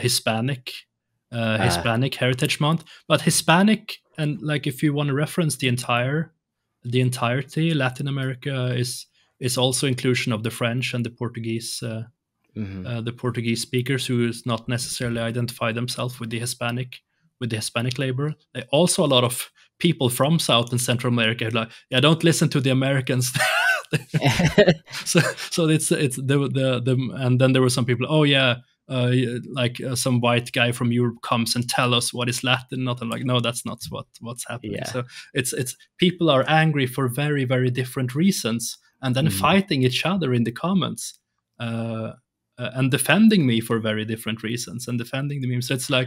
Hispanic Heritage Month. But Hispanic, and like if you want to reference the entirety, Latin America is also inclusion of the French and the Portuguese. The Portuguese speakers who is not necessarily identify themselves with the Hispanic labor. Also, a lot of people from South and Central America are like, yeah, don't listen to the Americans. So it's the and then there were some people. Oh yeah, like some white guy from Europe comes and tell us what is Latin. Not I'm like, no, that's not what's happening. Yeah. So it's people are angry for very, very different reasons, and then fighting each other in the comments. And defending me for very different reasons, and defending the meme. So it's like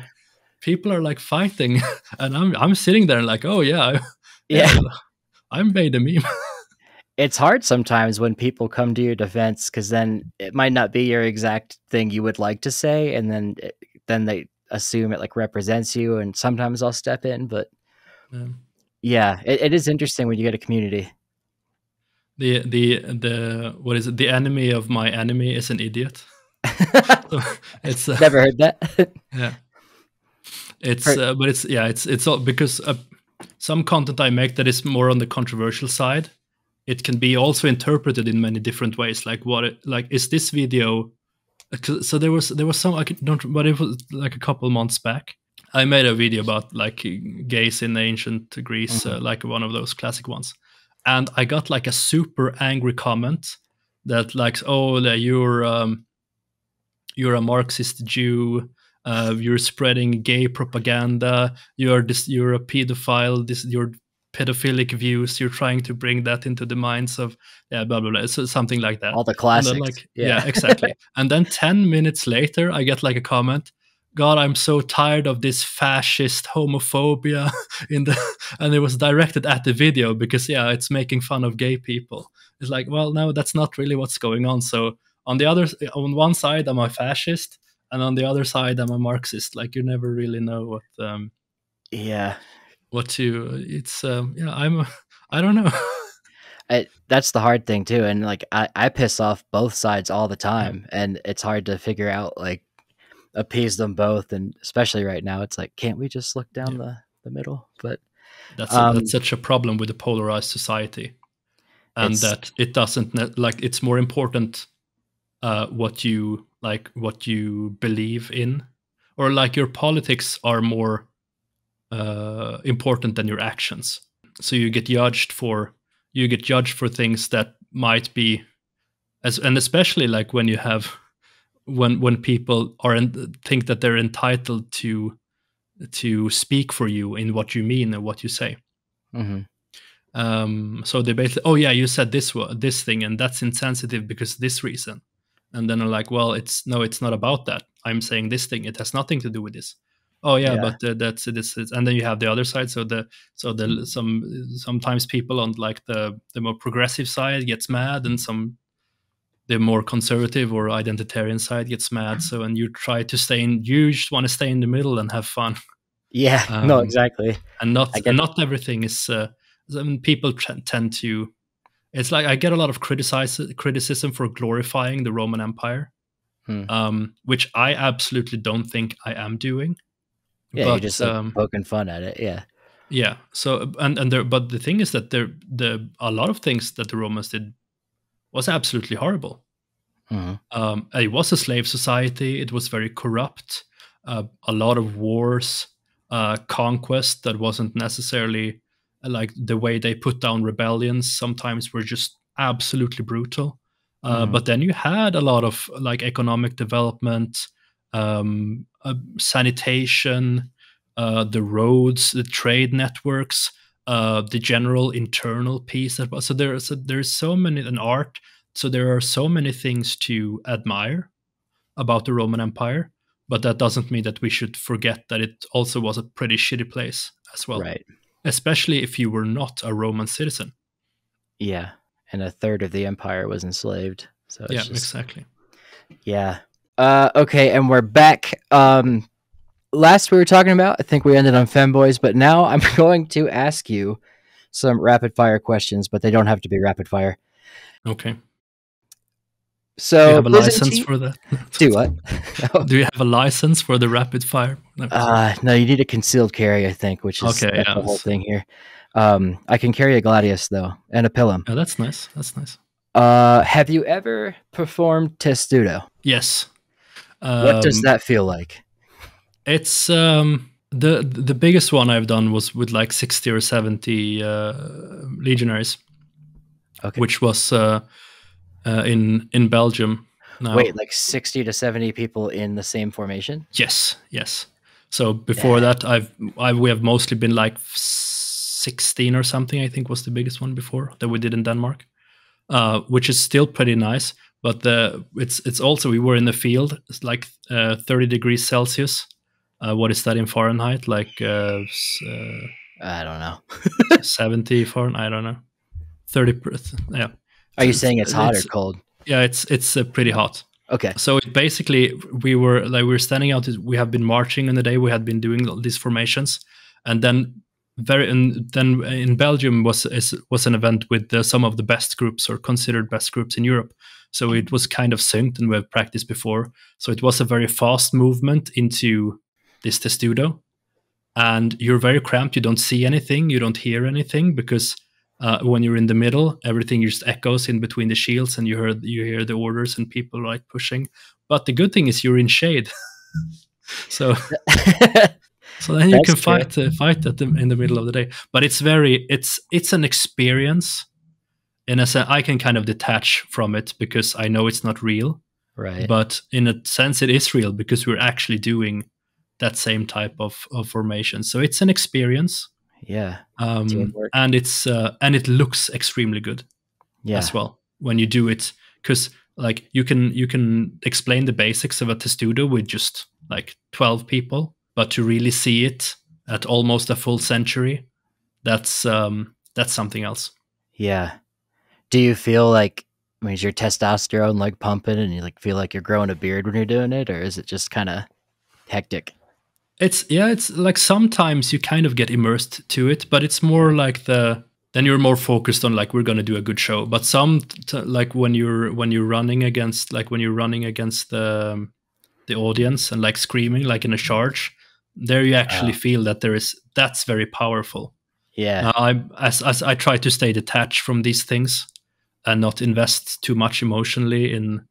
people are like fighting, and I'm sitting there and like, oh yeah, I made a meme. It's hard sometimes when people come to your defense, because then it might not be your exact thing you would like to say, and then they assume it like represents you. And sometimes I'll step in, but yeah, it is interesting when you get a community. The what is it? The enemy of my enemy is an idiot. It's never heard that. Yeah, it's but it's it's all because some content I make that is more on the controversial side, it can be also interpreted in many different ways. Like like is this video? So there was some but it was like a couple months back. I made a video about like gays in ancient Greece, like one of those classic ones. And I got like a super angry comment that like, oh, you're a Marxist Jew, you're spreading gay propaganda, you're a pedophile, your pedophilic views, you're trying to bring that into the minds of blah blah blah, so something like that. All the classics. And then, like, yeah, exactly. And then 10 minutes later, I get like a comment. God, I'm so tired of this fascist homophobia in the, and it was directed at the video because yeah, it's making fun of gay people. It's like, well, no, that's not really what's going on. So on one side, I'm a fascist, and on the other side, I'm a Marxist. Like you never really know what, I don't know. That's the hard thing too. And like, I piss off both sides all the time, and it's hard to figure out like, appease them both, and especially right now it's like, can't we just look down the middle? But that's such a problem with a polarized society, and that it doesn't like, it's more important what you believe in, or like your politics are more important than your actions. So you get judged for things that might be and especially like when you have when people think that they're entitled to speak for you in what you mean and what you say. So they basically, oh yeah, you said this thing, and that's insensitive because this reason. And then I'm like, well, it's not about that. I'm saying this thing. It has nothing to do with this. Oh yeah, but that's it. And then you have the other side. Sometimes people on like the more progressive side gets mad, and the more conservative or identitarian side gets mad. So, and you try to stay in, you just want to stay in the middle and have fun. Yeah, no, exactly. And not everything is, I mean, people tend to, it's like, I get a lot of criticism for glorifying the Roman Empire, which I absolutely don't think I am doing. Yeah, but, you're just like, poking fun at it. Yeah. Yeah. So, but the thing is that a lot of things that the Romans did was absolutely horrible. It was a slave society. It was very corrupt. A lot of wars, conquest that wasn't necessarily like the way they put down rebellions sometimes were just absolutely brutal. But then you had a lot of like economic development, sanitation, the roads, the trade networks, the general internal peace that was. So there's so many in art. So there are so many things to admire about the Roman Empire, but that doesn't mean that we should forget that it also was a pretty shitty place as well. Right. Especially if you were not a Roman citizen. Yeah. And a third of the empire was enslaved. So it's yeah, exactly. Yeah. Okay. And we're back. Last we were talking about, I think we ended on femboys, but now I'm going to ask you some rapid fire questions, but they don't have to be rapid fire. Okay. So do you have a license for that? Do what? No. Do you have a license for the rapid fire? No, you need a concealed carry, I think, which is the whole thing here. I can carry a gladius though, and a pilum. Oh, that's nice. That's nice. Have you ever performed Testudo? Yes. What does that feel like? It's the biggest one I've done was with like 60 or 70 legionaries, okay. which was in Belgium. Now, wait, like 60 to 70 people in the same formation? Yes, yes. So before that, we have mostly been like 16 or something, I think was the biggest one before that we did in Denmark, which is still pretty nice. But it's also, we were in the field, it's like 30 degrees Celsius. What is that in Fahrenheit? Like, I don't know. 70 Fahrenheit, I don't know. 30, yeah. Are you saying it's hot or cold? Yeah, it's pretty hot. Okay. So it basically, we were standing out. We have been marching in the day. We had been doing these formations, and then then in Belgium was an event with some of the best groups, or considered best groups in Europe. So it was kind of synced, and we have practiced before. So it was a very fast movement into this Testudo, and you're very cramped. You don't see anything. You don't hear anything, because when you're in the middle, everything just echoes in between the shields, and you hear the orders and people like pushing. But the good thing is you're in shade, so then you can fight at them in the middle of the day. But it's it's an experience, and as I can kind of detach from it because I know it's not real, right? But in a sense, it is real because we're actually doing that same type of formation. So it's an experience. Yeah, and it's and it looks extremely good, as well when you do it, because like you can explain the basics of a testudo with just like 12 people, but to really see it at almost a full century, that's something else. Yeah, do you feel like, I mean, is your testosterone like pumping and you like feel like you're growing a beard when you're doing it, or is it just kind of hectic? It's like sometimes you kind of get immersed to it, but it's more like then you're more focused on like, we're going to do a good show. But like when you're running against the audience and like screaming, like in a charge, there you actually feel that that's very powerful. Yeah. Now as I try to stay detached from these things and not invest too much emotionally in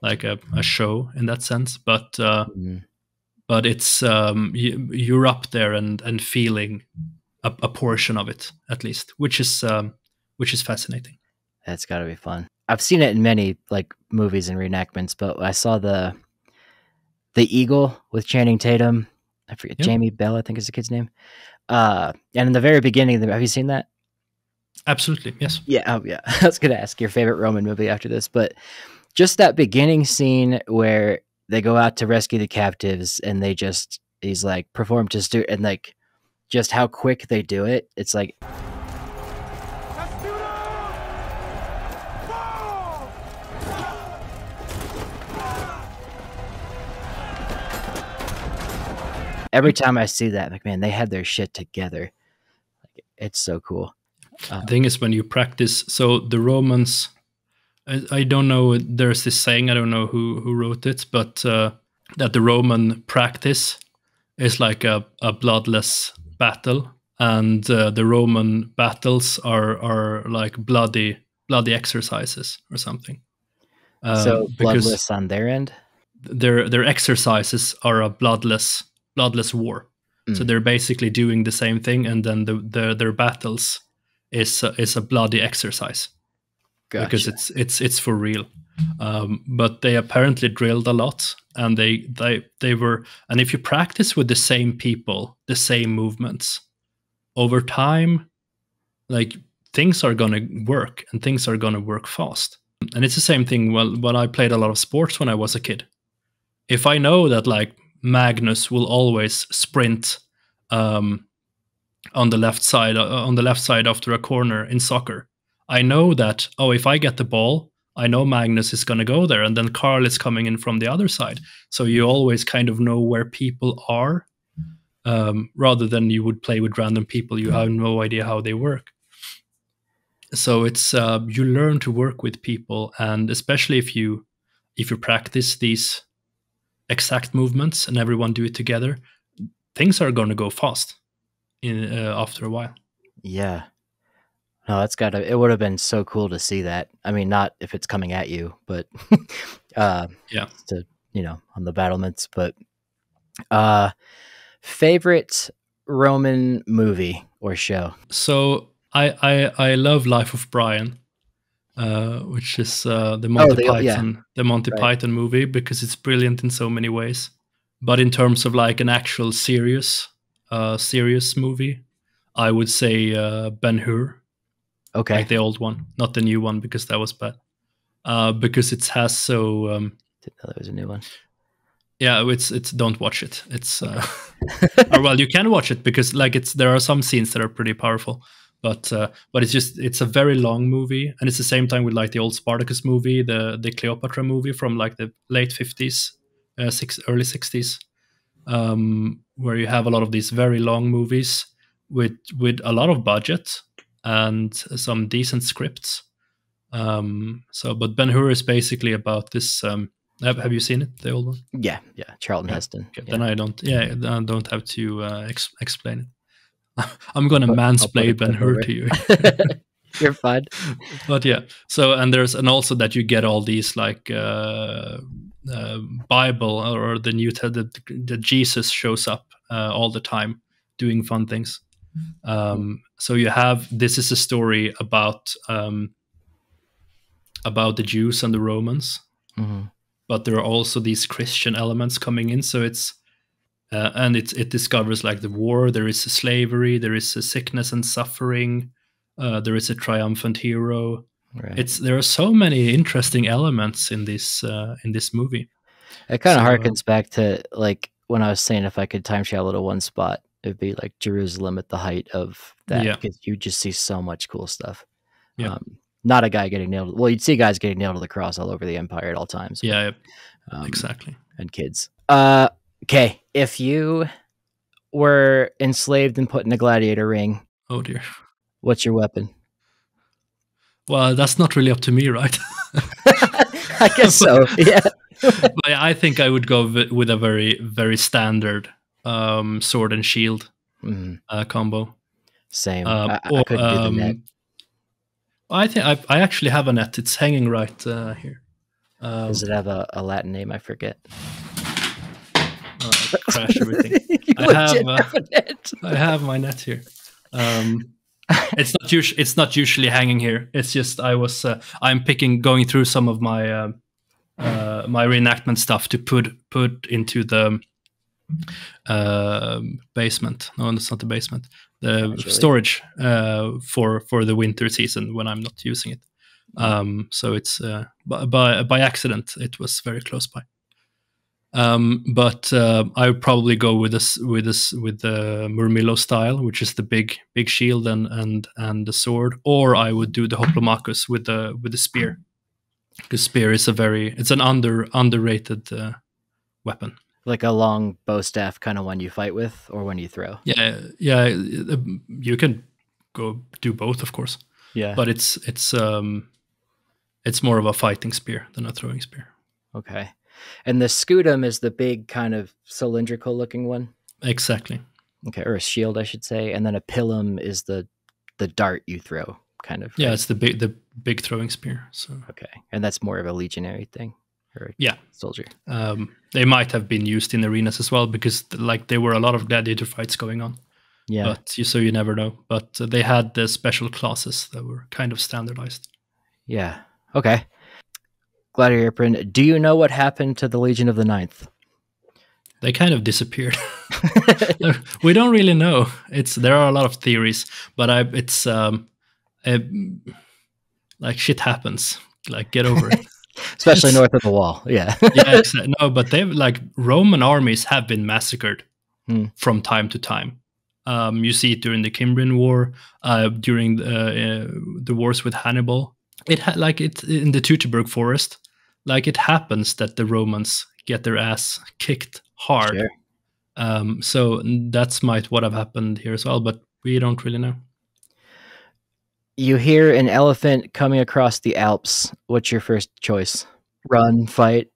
like a show in that sense. But, but it's you're up there and feeling a portion of it at least, which is fascinating. That's got to be fun. I've seen it in many like movies and reenactments, but I saw the Eagle with Channing Tatum. I forget, Jamie Bell, I think is the kid's name. And in the very beginning, have you seen that? Absolutely, yes. Yeah, oh yeah. I was going to ask your favorite Roman movie after this, but just that beginning scene where they go out to rescue the captives and they just, he's like, perform testudo, and like, just how quick they do it. It's like, every time I see that, like, man, they had their shit together. Like, it's so cool. The thing is when you practice, so the Romans, I don't know, there's this saying, I don't know who wrote it, but that the Roman practice is like a bloodless battle, and the Roman battles are like bloody exercises or something. So bloodless on their end? Their exercises are a bloodless war. Mm. So they're basically doing the same thing, and then their battles is a bloody exercise. Gotcha. Because it's for real, but they apparently drilled a lot, and they were, and if you practice with the same people, the same movements over time, like things are gonna work, and things are gonna work fast. And it's the same thing. Well, when I played a lot of sports when I was a kid, if I know that like Magnus will always sprint on the left side after a corner in soccer. I know that, oh, if I get the ball, I know Magnus is going to go there, and then Carl is coming in from the other side. So you always kind of know where people are, rather than you would play with random people. You have no idea how they work. So it's you learn to work with people, and especially if you practice these exact movements and everyone do it together, things are going to go fast after a while. Yeah. No, that's gotta, it would have been so cool to see that. I mean, not if it's coming at you, but yeah, to, you know, on the battlements. But favorite Roman movie or show? So I love Life of Brian. which is the Monty Python movie, because it's brilliant in so many ways. But in terms of like an actual serious movie, I would say Ben-Hur. Okay. Like the old one, not the new one, because that was bad. Because it has so... Didn't know there was a new one. Yeah, it's don't watch it. It's or well, you can watch it, because like there are some scenes that are pretty powerful, but it's just a very long movie, and it's the same time with like the old Spartacus movie, the Cleopatra movie from like the late 50s, early 60s, where you have a lot of these very long movies with a lot of budget and some decent scripts. But Ben-Hur is basically about this. Have you seen it, the old one? Yeah, yeah. Charlton Heston. Okay. Yeah. Then I don't. Yeah, I don't have to explain it. I'm gonna mansplain Ben-Hur to you. You're fine. But yeah. So and also that you get all these like Bible or the New Testament. The Jesus shows up all the time doing fun things. So you have this is a story about the Jews and the Romans. Mm-hmm. But there are also these Christian elements coming in, so it discovers like the war. There is a slavery, there is a sickness and suffering, there is a triumphant hero. Right. There are so many interesting elements in this movie. It kind of harkens back to like when I was saying if I could time travel to one spot, it'd be like Jerusalem at the height of that, because you just see so much cool stuff. Yeah. Not a guy getting nailed. Well, you'd see guys getting nailed to the cross all over the empire at all times. Yeah, exactly. And kids. Okay, if you were enslaved and put in a gladiator ring, oh dear, what's your weapon? Well, that's not really up to me, right? I guess so. Yeah. But I think I would go with a very, very standard sword and shield combo. Same. I could do the neck. I think I actually have a net. It's hanging right here. Does it have a Latin name? I forget. Crash everything. I have my net here. It's not usually hanging here. It's just I'm going through some of my my reenactment stuff to put into the basement. No, it's not the basement. Storage for the winter season when I'm not using it. So it's by accident it was very close by. But I would probably go with the Murmillo style, which is the big shield and the sword, or I would do the Hoplomachus with the spear, because spear is an underrated weapon. Like a long bow staff kind of one you fight with, or when you throw. Yeah, yeah, you can go do both, of course. Yeah, but it's more of a fighting spear than a throwing spear. Okay, and the scutum is the big kind of cylindrical looking one. Exactly. Okay, or a shield, I should say, and then a pilum is the dart you throw, kind of. Yeah, right? It's the big throwing spear. So okay, and that's more of a legionary thing. Yeah, soldier. They might have been used in arenas as well, because like there were a lot of gladiator fights going on. Yeah, but so you never know. But they had the special classes that were kind of standardized. Yeah. Okay. Gladiator print. Do you know what happened to the Legion of the Ninth? They kind of disappeared. We don't really know. There are a lot of theories, but like shit happens. Like get over it. Especially north of the wall, yeah. Yeah, exactly. No, but Roman armies have been massacred from time to time. You see it during the Cimbrian War, during the wars with Hannibal. It's in the Teutoburg Forest. Like it happens that the Romans get their ass kicked hard. Sure. So that's what have happened here as well, but we don't really know. You hear an elephant coming across the Alps. What's your first choice? Run, fight.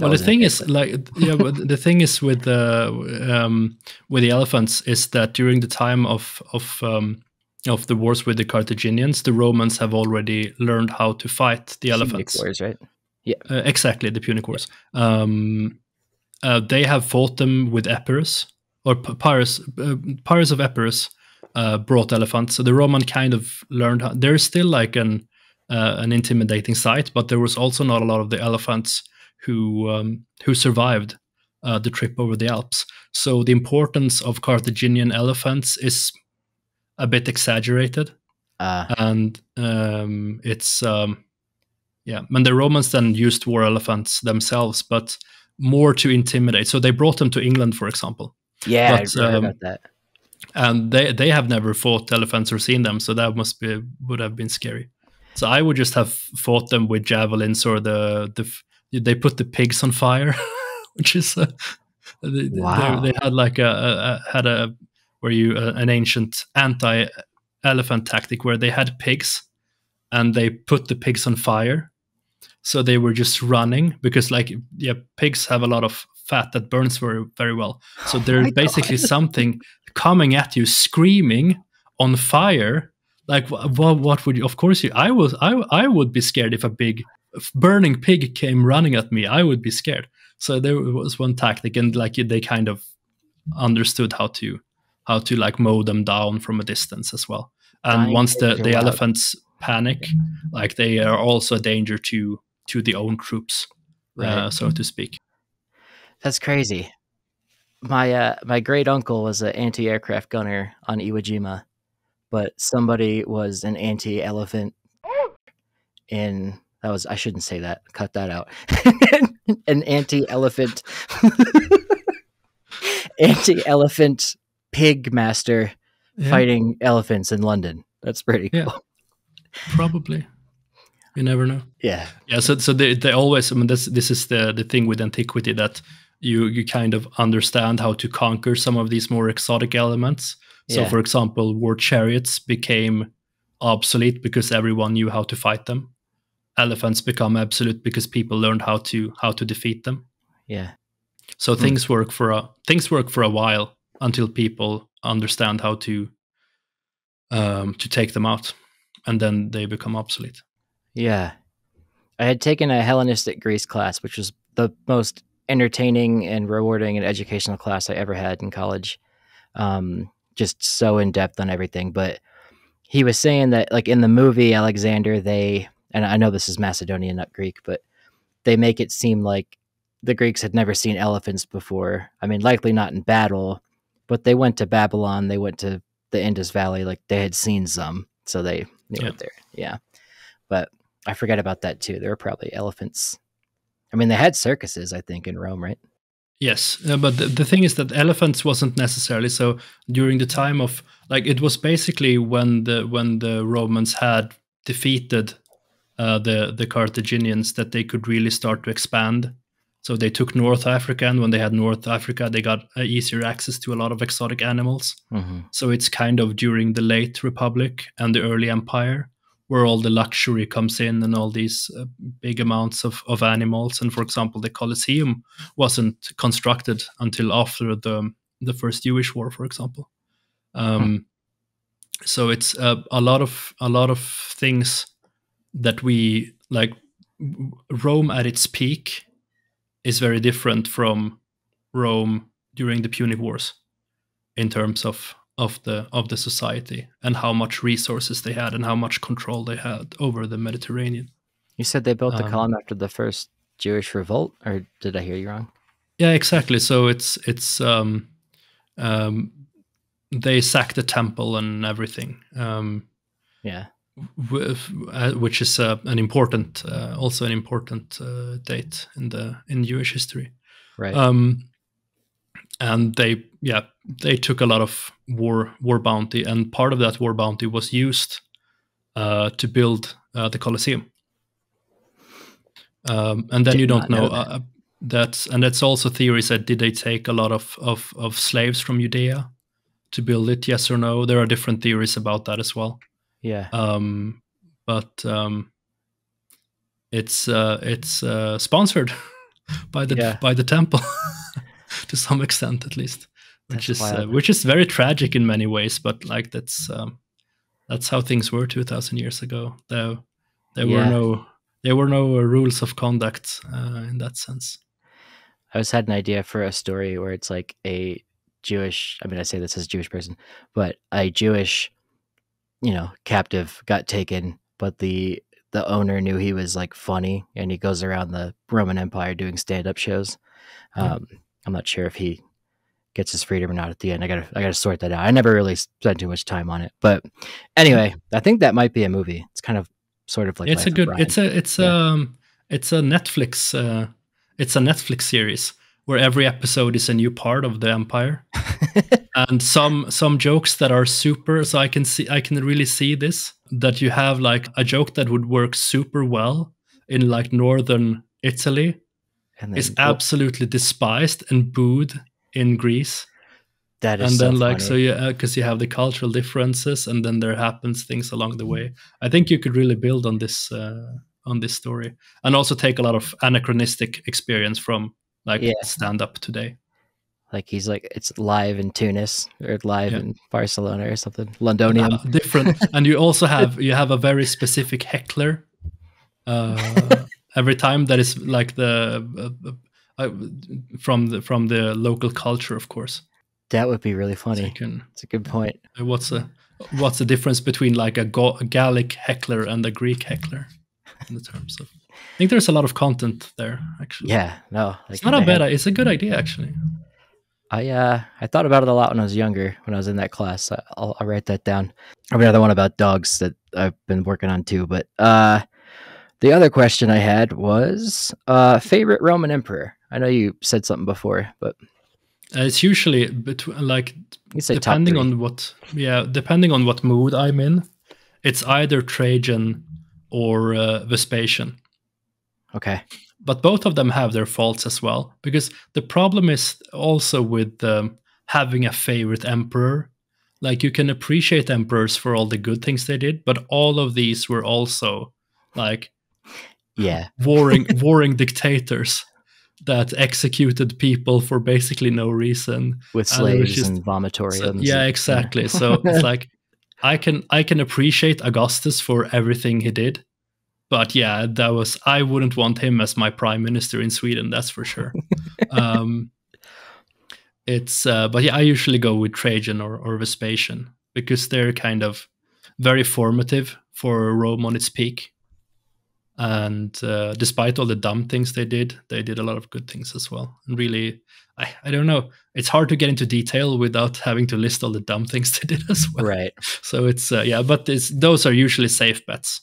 Well, the thing is with the elephants is that during the time of the wars with the Carthaginians, the Romans have already learned how to fight the elephants. Punic Wars, right? Yeah, exactly. The Punic Wars. They have fought them with Epirus or Pyrrhus. Pyrrhus of Epirus. Brought elephants, so the Roman kind of learned how. There's still like an an intimidating sight, but there was also not a lot of the elephants who survived the trip over the Alps. So the importance of Carthaginian elephants is a bit exaggerated, and it's yeah. And the Romans then used war elephants themselves, but more to intimidate. So they brought them to England, for example. Yeah, but, I heard about that. And they have never fought elephants or seen them, so that must be would have been scary. So I would just have fought them with javelins, or they put the pigs on fire, which is wow. They had like an ancient anti-elephant tactic where they had pigs and they put the pigs on fire, so they were just running because like yeah, pigs have a lot of fat that burns very, very well. So there's basically something coming at you, screaming on fire. Like, what would you? Of course, you. I would be scared if a big burning pig came running at me. I would be scared. So there was one tactic, and like they kind of understood how to like mow them down from a distance as well. And once the elephants panic, like they are also a danger to the own troops, right. So to speak. That's crazy. My my great uncle was an anti-aircraft gunner on Iwo Jima, but somebody was an anti-elephant, and that was, I shouldn't say that. Cut that out. An anti-elephant, anti-elephant pig master, yeah, fighting elephants in London. That's pretty cool. Yeah, probably. You never know. Yeah. Yeah. So they always. I mean, this is the thing with antiquity, that you kind of understand how to conquer some of these more exotic elements. So, yeah, for example, war chariots became obsolete because everyone knew how to fight them. Elephants become obsolete because people learned how to defeat them. Yeah. So things work for a while until people understand how to take them out, and then they become obsolete. Yeah. I had taken a Hellenistic Greece class, which was the most entertaining and rewarding and educational class I ever had in college. Just so in depth on everything. But he was saying that, like, in the movie Alexander, and I know this is Macedonian, not Greek, but they make it seem like the Greeks had never seen elephants before. I mean, likely not in battle, but they went to Babylon, they went to the Indus Valley, like they had seen some, so they knew it there. Yeah. But I forgot about that too. There were probably elephants. I mean, they had circuses, I think, in Rome, right? Yes, but the thing is that elephants wasn't necessarily so during the time of, like, it was basically when the Romans had defeated the Carthaginians that they could really start to expand. So they took North Africa, and when they had North Africa, they got easier access to a lot of exotic animals. Mm-hmm. So it's kind of during the late Republic and the early Empire, where all the luxury comes in and all these big amounts of animals. And for example, the Colosseum wasn't constructed until after the First Jewish War, for example. So it's a lot of things that we like. Rome at its peak is very different from Rome during the Punic Wars in terms of the society and how much resources they had and how much control they had over the Mediterranean. You said they built the column after the first Jewish revolt, or did I hear you wrong? Yeah, exactly. So it's they sacked the temple and everything. Yeah, which is an important, also an important date in Jewish history. Right. And they took a lot of war bounty, and part of that war bounty was used to build the Colosseum. And then you don't know that. That's also theories that did they take a lot of slaves from Judea to build it? Yes or no? There are different theories about that as well. Yeah. But it's sponsored by the temple. To some extent, at least, which is very tragic in many ways. But like that's how things were 2,000 years ago. There were no rules of conduct in that sense. I just had an idea for a story where it's like a Jewish. I mean, I say this as a Jewish person, but a Jewish, captive got taken, but the the owner knew he was like funny, and he goes around the Roman Empire doing stand-up shows. I'm not sure if he gets his freedom or not at the end. I gotta sort that out. I never really spent too much time on it, but anyway, I think that might be a movie. It's kind of sort of like it's a good Brian. It's a Netflix Netflix series where every episode is a new part of the empire. And some jokes that are super, so I can really see this, that you have like a joke that would work super well in like northern Italy and is absolutely despised and booed in Greece. That is, and then so like funny. So yeah, because you have the cultural differences, and then there happens things along the way. I think you could really build on this story, and also take a lot of anachronistic experience from like stand up today. Like he's like, it's live in Tunis or live in Barcelona or something. Londonium. Different. And you also have, you have a very specific heckler every time, that is like the from the local culture, of course. That would be really funny. It's a good point. What's the difference between like a Gallic heckler and a Greek heckler in the terms of? I think there's a lot of content there, actually. Yeah, no, like it's not a bad. It's a good idea, actually. I thought about it a lot when I was younger, when I was in that class. I'll write that down. I have another one about dogs that I've been working on too. But the other question I had was favorite Roman emperor. I know you said something before, but it's usually between like depending on what depending on what mood I'm in, it's either Trajan or Vespasian. Okay. But both of them have their faults as well, because the problem is also with having a favorite emperor. Like you can appreciate emperors for all the good things they did, but all of these were also like warring dictators that executed people for basically no reason, with slaves and vomitoriums. Yeah, exactly. So it's like I can appreciate Augustus for everything he did. But yeah, that was, I wouldn't want him as my prime minister in Sweden, that's for sure. But yeah, I usually go with Trajan or Vespasian, because they're kind of very formative for Rome on its peak. And despite all the dumb things they did a lot of good things as well. And really, I don't know, it's hard to get into detail without having to list all the dumb things they did as well. Right. So it's, yeah, but it's, those are usually safe bets.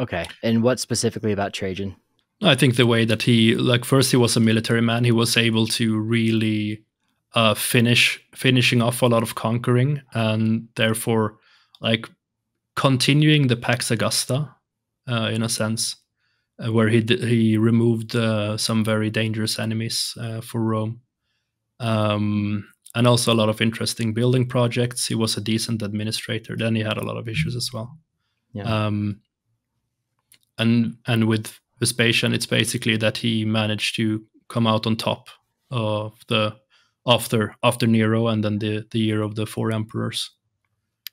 Okay, and what specifically about Trajan? I think the way that he, like, first he was a military man. He was able to really finishing off a lot of conquering, and therefore, like, continuing the Pax Augusta, in a sense, where he removed some very dangerous enemies for Rome, and also a lot of interesting building projects. He was a decent administrator. Then he had a lot of issues as well. Yeah. And with Vespasian, it's basically that he managed to come out on top of the after Nero, and then the year of the four emperors.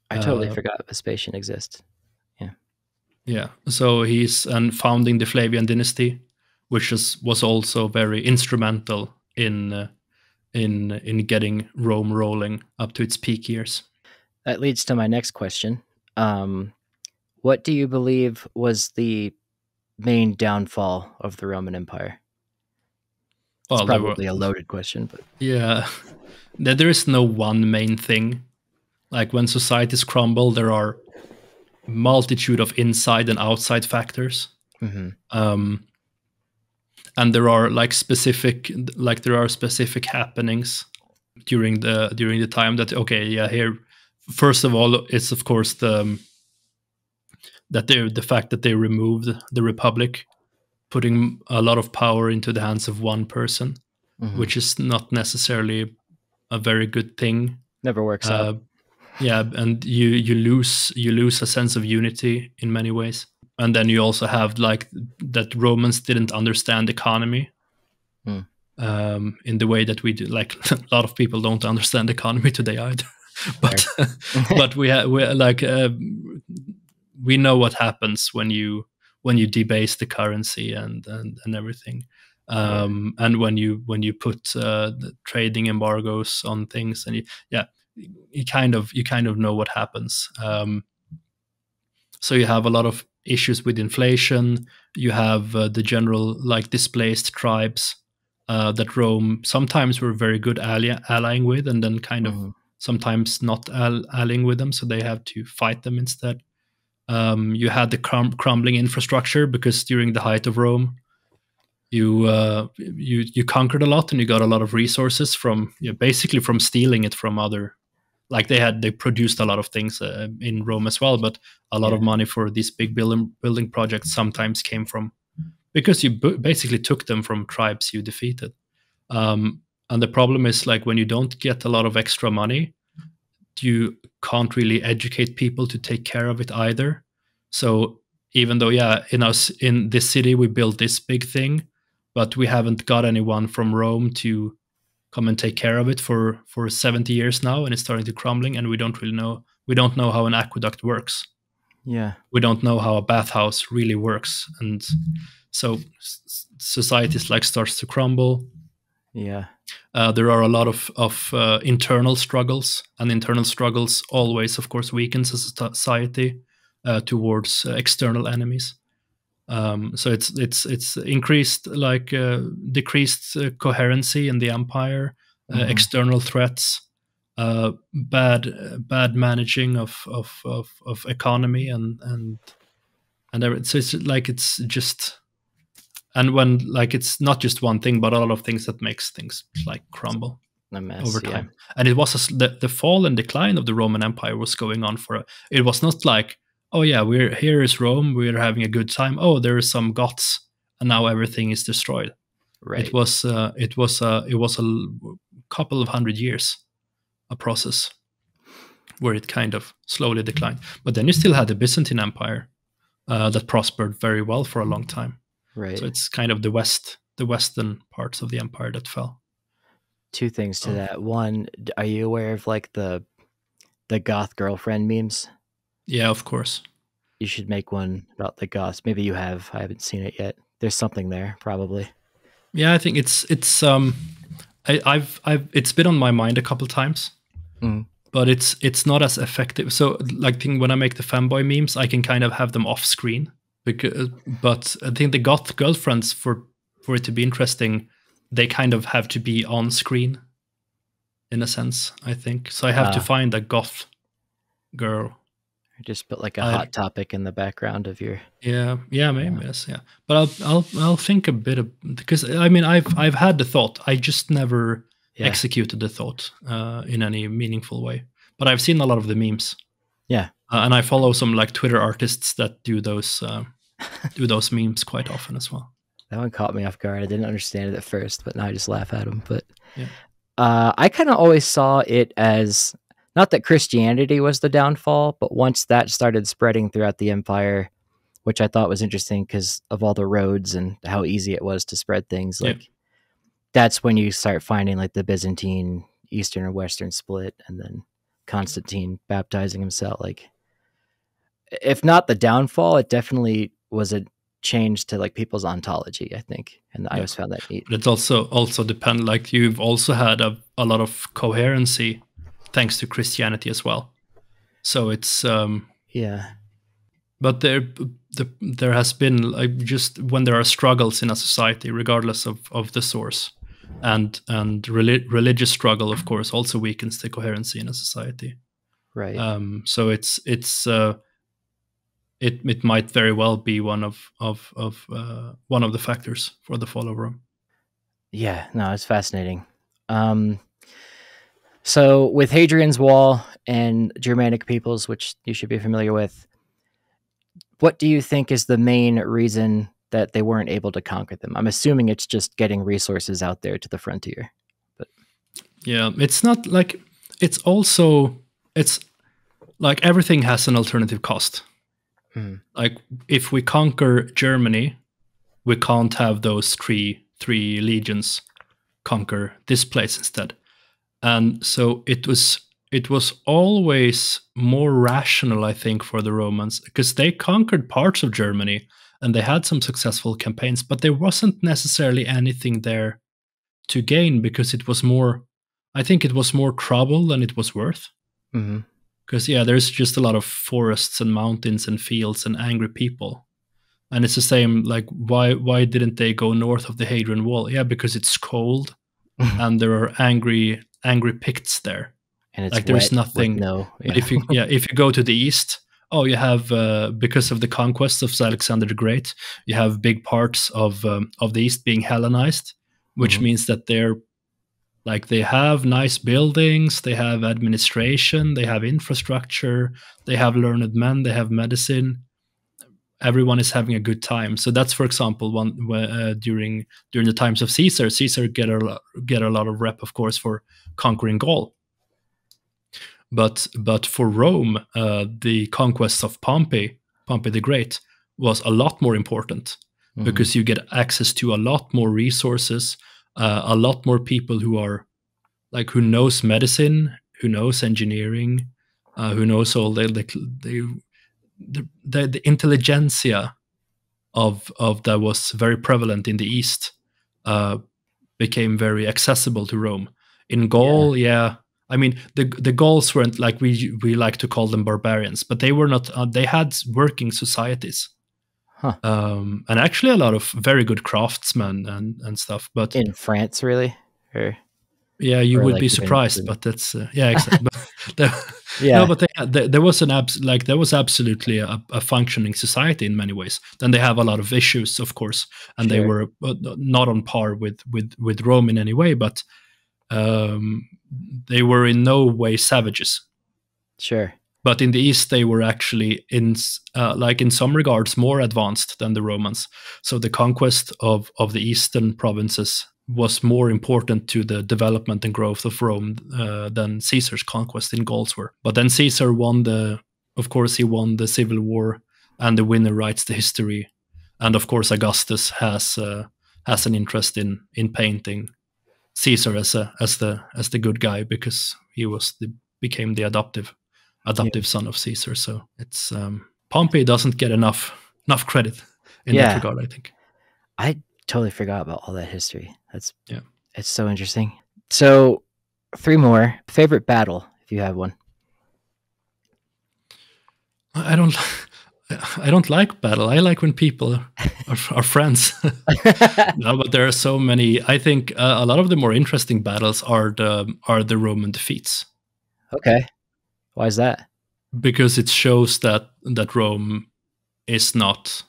I totally forgot Vespasian exists. Yeah, yeah. So he's founding the Flavian dynasty, which was also very instrumental in getting Rome rolling up to its peak years. That leads to my next question. What do you believe was the main downfall of the Roman Empire? Well, it's probably a loaded question, but yeah, there is no one main thing. Like when societies crumble, there are multitude of inside and outside factors, and there are like specific happenings during the time that here, first of all, it's of course the fact that they removed the Republic, putting a lot of power into the hands of one person, which is not necessarily a very good thing. Never works out. Yeah, and you lose a sense of unity in many ways. And then you also have like that Romans didn't understand economy in the way that we do. Like a lot of people don't understand economy today either. But but we're like. We know what happens when you debase the currency and everything, and when you put the trading embargoes on things, and you kind of know what happens. So you have a lot of issues with inflation. You have the general like displaced tribes that Rome sometimes were very good allying with, and then kind of sometimes not allying with them, so they have to fight them instead. You had the crumbling infrastructure, because during the height of Rome, you conquered a lot and you got a lot of resources from, you know, basically from stealing it from other. Like they produced a lot of things in Rome as well, but a lot of money for these big building projects sometimes came from, because you basically took them from tribes you defeated. And the problem is, like, when you don't get a lot of extra money, you can't really educate people to take care of it either. So even though, yeah, in this city we built this big thing, but we haven't got anyone from Rome to come and take care of it for 70 years now, and it's starting to crumbling, and we don't know how an aqueduct works. Yeah. We don't know how a bathhouse really works, and so societies like starts to crumble. Yeah. There are a lot of internal struggles, and internal struggles always, of course, weakens a society towards external enemies. So it's increased, like, decreased coherency in the empire, external threats, bad managing of economy and everything. So it's like, it's just, and when, like, it's not just one thing, but a lot of things that makes things like crumble over time. Yeah. And it was the fall and decline of the Roman Empire was going on for it was not like, oh yeah, we're here is Rome, we're having a good time. Oh, there are some Goths, and now everything is destroyed. Right. It was a couple of hundred years, a process where it kind of slowly declined. But then you still had the Byzantine Empire that prospered very well for a long time. Right. So it's kind of the western parts of the empire that fell. Two things to that. One, are you aware of, like, the Goth girlfriend memes? Yeah, of course. You should make one about the Goths. Maybe you have. I haven't seen it yet. There's something there, probably. Yeah, I think it's been on my mind a couple times, but it's not as effective. So, like, when I make the fanboy memes, I can kind of have them off screen. Because, but I think the Goth girlfriends, for it to be interesting, they kind of have to be on screen, in a sense. I think so. I have to find a Goth girl. Just put, like, a hot topic in the background of your. Yeah, yeah, maybe yes, yeah. But I'll think a bit of, because I mean I've had the thought. I just never executed the thought in any meaningful way. But I've seen a lot of the memes. Yeah, and I follow some, like, Twitter artists that do those memes quite often as well. That one caught me off guard. I didn't understand it at first, but now I just laugh at them. But yeah. I kind of always saw it as. Not that Christianity was the downfall, but once that started spreading throughout the empire, which I thought was interesting because of all the roads and how easy it was to spread things, like that's when you start finding, like, the Byzantine Eastern or Western split, and then Constantine baptizing himself. Like, if not the downfall, it definitely was a change to, like, people's ontology, I think, and I always found that neat. But it's also depend, like, you've also had a lot of coherency. Thanks to Christianity as well, so it's But there has been, like, just when there are struggles in a society, regardless of the source, and religious struggle, of course, also weakens the coherency in a society. Right. So it might very well be one of the factors for the fall of Rome. Yeah. No, it's fascinating. So with Hadrian's Wall and Germanic peoples, which you should be familiar with, what do you think is the main reason that they weren't able to conquer them? I'm assuming it's just getting resources out there to the frontier. But yeah, it's not like, it's also, it's like everything has an alternative cost. Like if we conquer Germany, we can't have those three legions conquer this place instead. And so it was always more rational, I think, for the Romans, because they conquered parts of Germany and they had some successful campaigns, but there wasn't necessarily anything there to gain, because it was more trouble than it was worth. Because, yeah, there's just a lot of forests and mountains and fields and angry people. And it's the same, like, why didn't they go north of the Hadrian Wall? Yeah, because it's cold and there are angry Picts there. And it's like, there's nothing. No, yeah. If you go to the east, you have, because of the conquests of Alexander the Great, you have big parts of the east being Hellenized, which means that they're, like, they have nice buildings, they have administration, they have infrastructure, they have learned men, they have medicine. Everyone is having a good time. So that's, for example, one during the times of Caesar. Caesar get a lot of rep, of course, for conquering Gaul. But for Rome, the conquests of Pompey the Great, was a lot more important because you get access to a lot more resources. A lot more people who are, like, who knows medicine, who knows engineering, who knows all the intelligentsia of that was very prevalent in the East, became very accessible to Rome. In Gaul, yeah, I mean, the Gauls weren't, like, we like to call them barbarians, but they were not. They had working societies. Huh. And actually a lot of very good craftsmen and stuff, but in France, really, or yeah, you would, like, be surprised, but that's yeah, exactly. There was an absolutely a functioning society in many ways. Then they have a lot of issues, of course, and they were not on par with Rome in any way, but they were in no way savages. Sure. But in the East, they were actually, in some regards, more advanced than the Romans. So the conquest of the Eastern provinces was more important to the development and growth of Rome than Caesar's conquest in Gaul were. But then Caesar won the civil war, and the winner writes the history. And of course, Augustus has an interest in painting Caesar as the good guy, because he became the adoptive son of Caesar. So it's Pompey doesn't get enough credit in that regard, I think. I totally forgot about all that history. It's so interesting. So 3 more. Favorite battle, if you have one. I don't like battle. I like when people are friends. No, but there are so many. I think a lot of the more interesting battles are the Roman defeats. Okay. Why is that? Because it shows that Rome is not,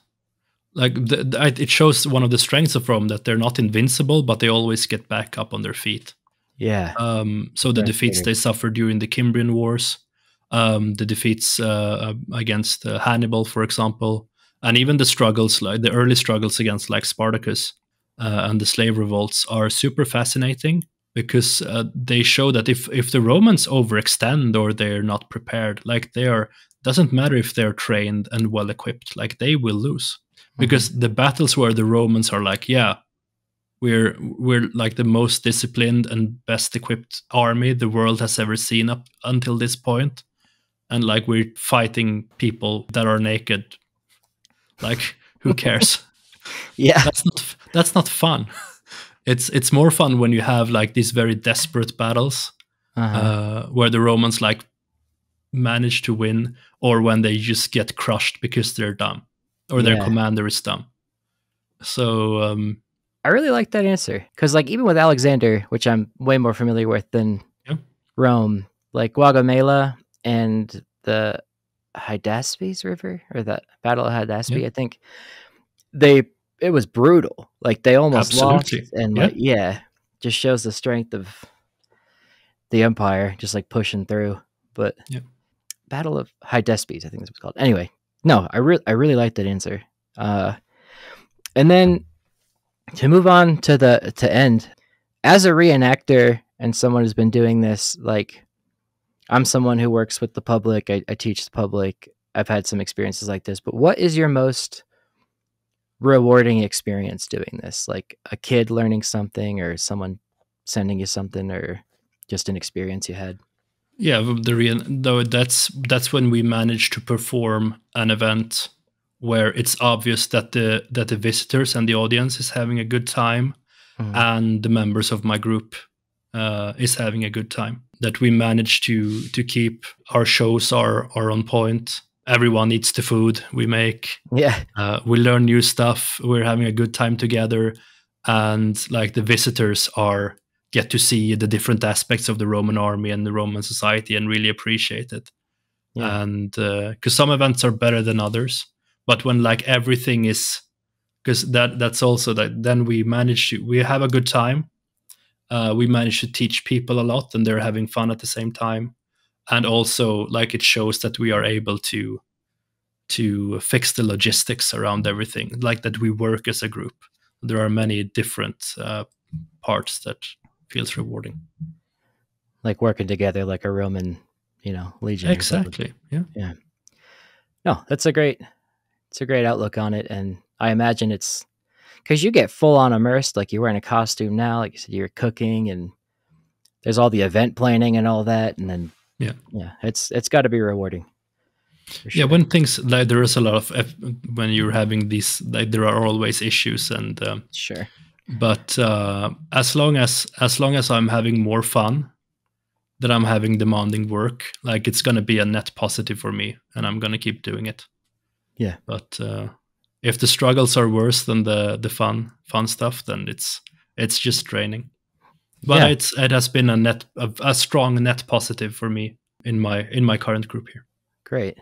like, it shows one of the strengths of Rome, that they're not invincible, but they always get back up on their feet. Yeah. So the defeats they suffered during the Cimbrian Wars, the defeats against Hannibal, for example, and even the struggles, like the early struggles against, like, Spartacus and the slave revolts, are super fascinating. Because they show that if the Romans overextend or they're not prepared, like, they are, doesn't matter if they're trained and well equipped, like, they will lose. Because the battles where the Romans are like, yeah, we're like the most disciplined and best equipped army the world has ever seen up until this point, and, like, we're fighting people that are naked. Like, who cares? Yeah, that's not fun. It's more fun when you have, like, these very desperate battles where the Romans, like, manage to win, or when they just get crushed because they're dumb, or their commander is dumb. So I really like that answer, because, like, even with Alexander, which I'm way more familiar with than Rome, like Gaugamela and the Hydaspes River, or the Battle of Hydaspes, I think it was brutal. Like, they almost lost, and like, just shows the strength of the empire, just, like, pushing through. But Battle of Hydaspes, I think that's what it's called. Anyway, no, I really like that answer. And then to move on to end, as a reenactor and someone who's been doing this, like, I'm someone who works with the public. I teach the public. I've had some experiences like this. But what is your most rewarding experience doing this, like a kid learning something, or someone sending you something, or just an experience you had? Yeah, that's when we manage to perform an event where it's obvious that the visitors and the audience is having a good time, and the members of my group is having a good time. that we manage to keep our shows are on point. Everyone eats the food we make. Yeah. We learn new stuff. We're having a good time together. And like the visitors get to see the different aspects of the Roman army and the Roman society and really appreciate it. Yeah. And because some events are better than others, but when like everything is, because that's also that then we have a good time. We manage to teach people a lot and they're having fun at the same time. And also, like, it shows that we are able to fix the logistics around everything, like that we work as a group. There are many different parts that feels rewarding. Like working together like a Roman, legion. Exactly. Yeah. Yeah. No, it's a great outlook on it. And I imagine it's because you get full on immersed, like you're wearing a costume now, like you said, you're cooking and there's all the event planning and all that. And then yeah. Yeah. It's got to be rewarding. Sure. Yeah. When things like there is a lot of, when you're having these, like there are always issues and, sure. But, as long as I'm having more fun than I'm having demanding work, like it's going to be a net positive for me and I'm going to keep doing it. Yeah. But, if the struggles are worse than the fun stuff, then it's just draining. But yeah. It has been a strong net positive for me in my current group here. Great.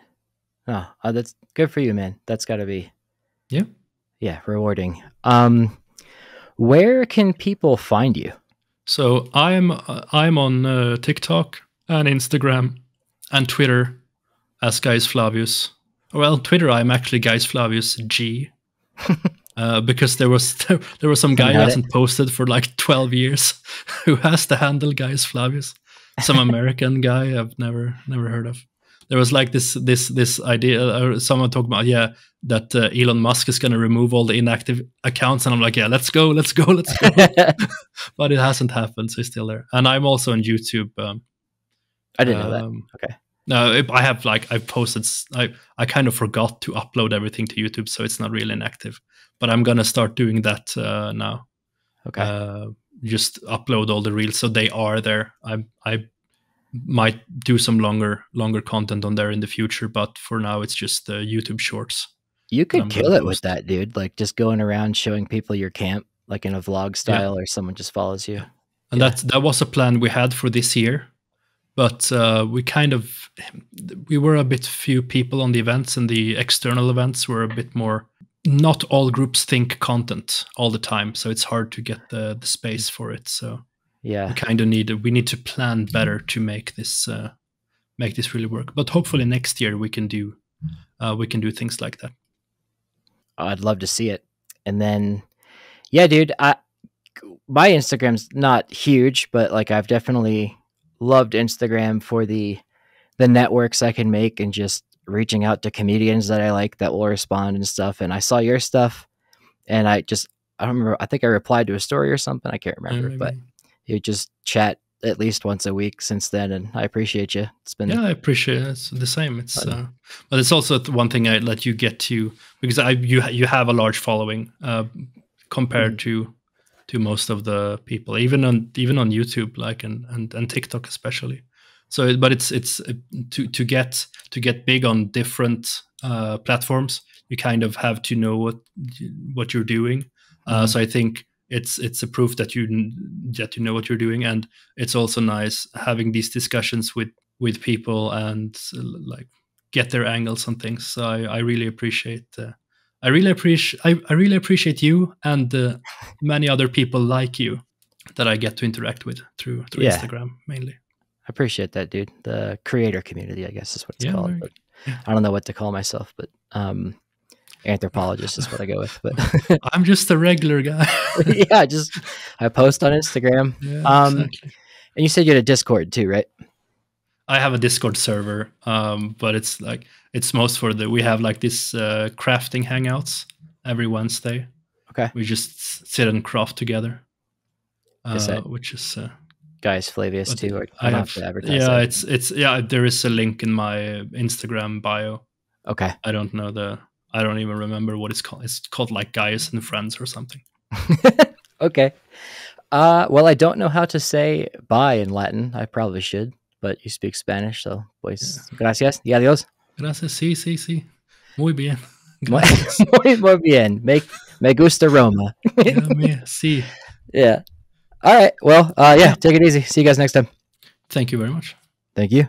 Oh, that's good for you, man. That's got to be yeah, rewarding. Where can people find you? So I'm on TikTok and Instagram and Twitter as Gaius Flavius. Well, Twitter I'm actually Gaius Flavius G. Because there was some guy who hasn't posted for like 12 years who has the handle Gaius Flavius, some American guy I've never heard of. There was like this idea someone talked about that Elon Musk is going to remove all the inactive accounts, and I'm like, yeah, let's go. But it hasn't happened, so it's still there. And I'm also on YouTube. I didn't know that. Okay. No, I kind of forgot to upload everything to YouTube, so it's not really inactive. But I'm going to start doing that now. Okay. Just upload all the reels so they are there. I might do some longer content on there in the future, but for now it's just YouTube shorts. You could kill it with that, dude. Like just going around showing people your camp, like in a vlog style, or someone just follows you. And that was a plan we had for this year. But we were a bit few people on the events, and the external events were a bit more. Not all groups think content all the time, so it's hard to get the space for it. So yeah, we need to plan better to make this really work. But hopefully next year we can do things like that. I'd love to see it. And then yeah, dude, my Instagram's not huge, but like I've definitely loved Instagram for the networks I can make and just reaching out to comedians that I like that will respond and stuff. And I saw your stuff and I don't remember. I think I replied to a story or something. I can't remember, but you just chat at least once a week since then. And I appreciate you. It's been, yeah, I appreciate it. It's the same. It's, but it's also one thing I let you get to, because you have a large following, compared to most of the people, even on YouTube, like, and TikTok especially. So, but to get big on different platforms, you kind of have to know what you're doing. So I think it's a proof that you know what you're doing, and it's also nice having these discussions with people and like get their angles on things. So I really appreciate. I really appreciate you and many other people like you that I get to interact with through Instagram mainly. I appreciate that, dude. The creator community, I guess, is what it's called. But I don't know what to call myself, but anthropologist is what I go with. But I'm just a regular guy. Yeah, I post on Instagram. Yeah, exactly. And you said you had a Discord too, right? I have a Discord server, but it's most for we have like this crafting hangouts every Wednesday. Okay. We just sit and craft together, which is. Gaius Flavius too. I have to advertise. Yeah, there is a link in my Instagram bio. Okay. I don't even remember what it's called. It's called like Gaius and Friends or something. Okay. Well, I don't know how to say bye in Latin. I probably should, but you speak Spanish, so pues, yeah. Gracias y adios. Gracias, sí, sí, sí. Muy bien. Muy bien. Me gusta Roma. Yeah, sí. Yeah. All right. Well, yeah, take it easy. See you guys next time. Thank you very much. Thank you.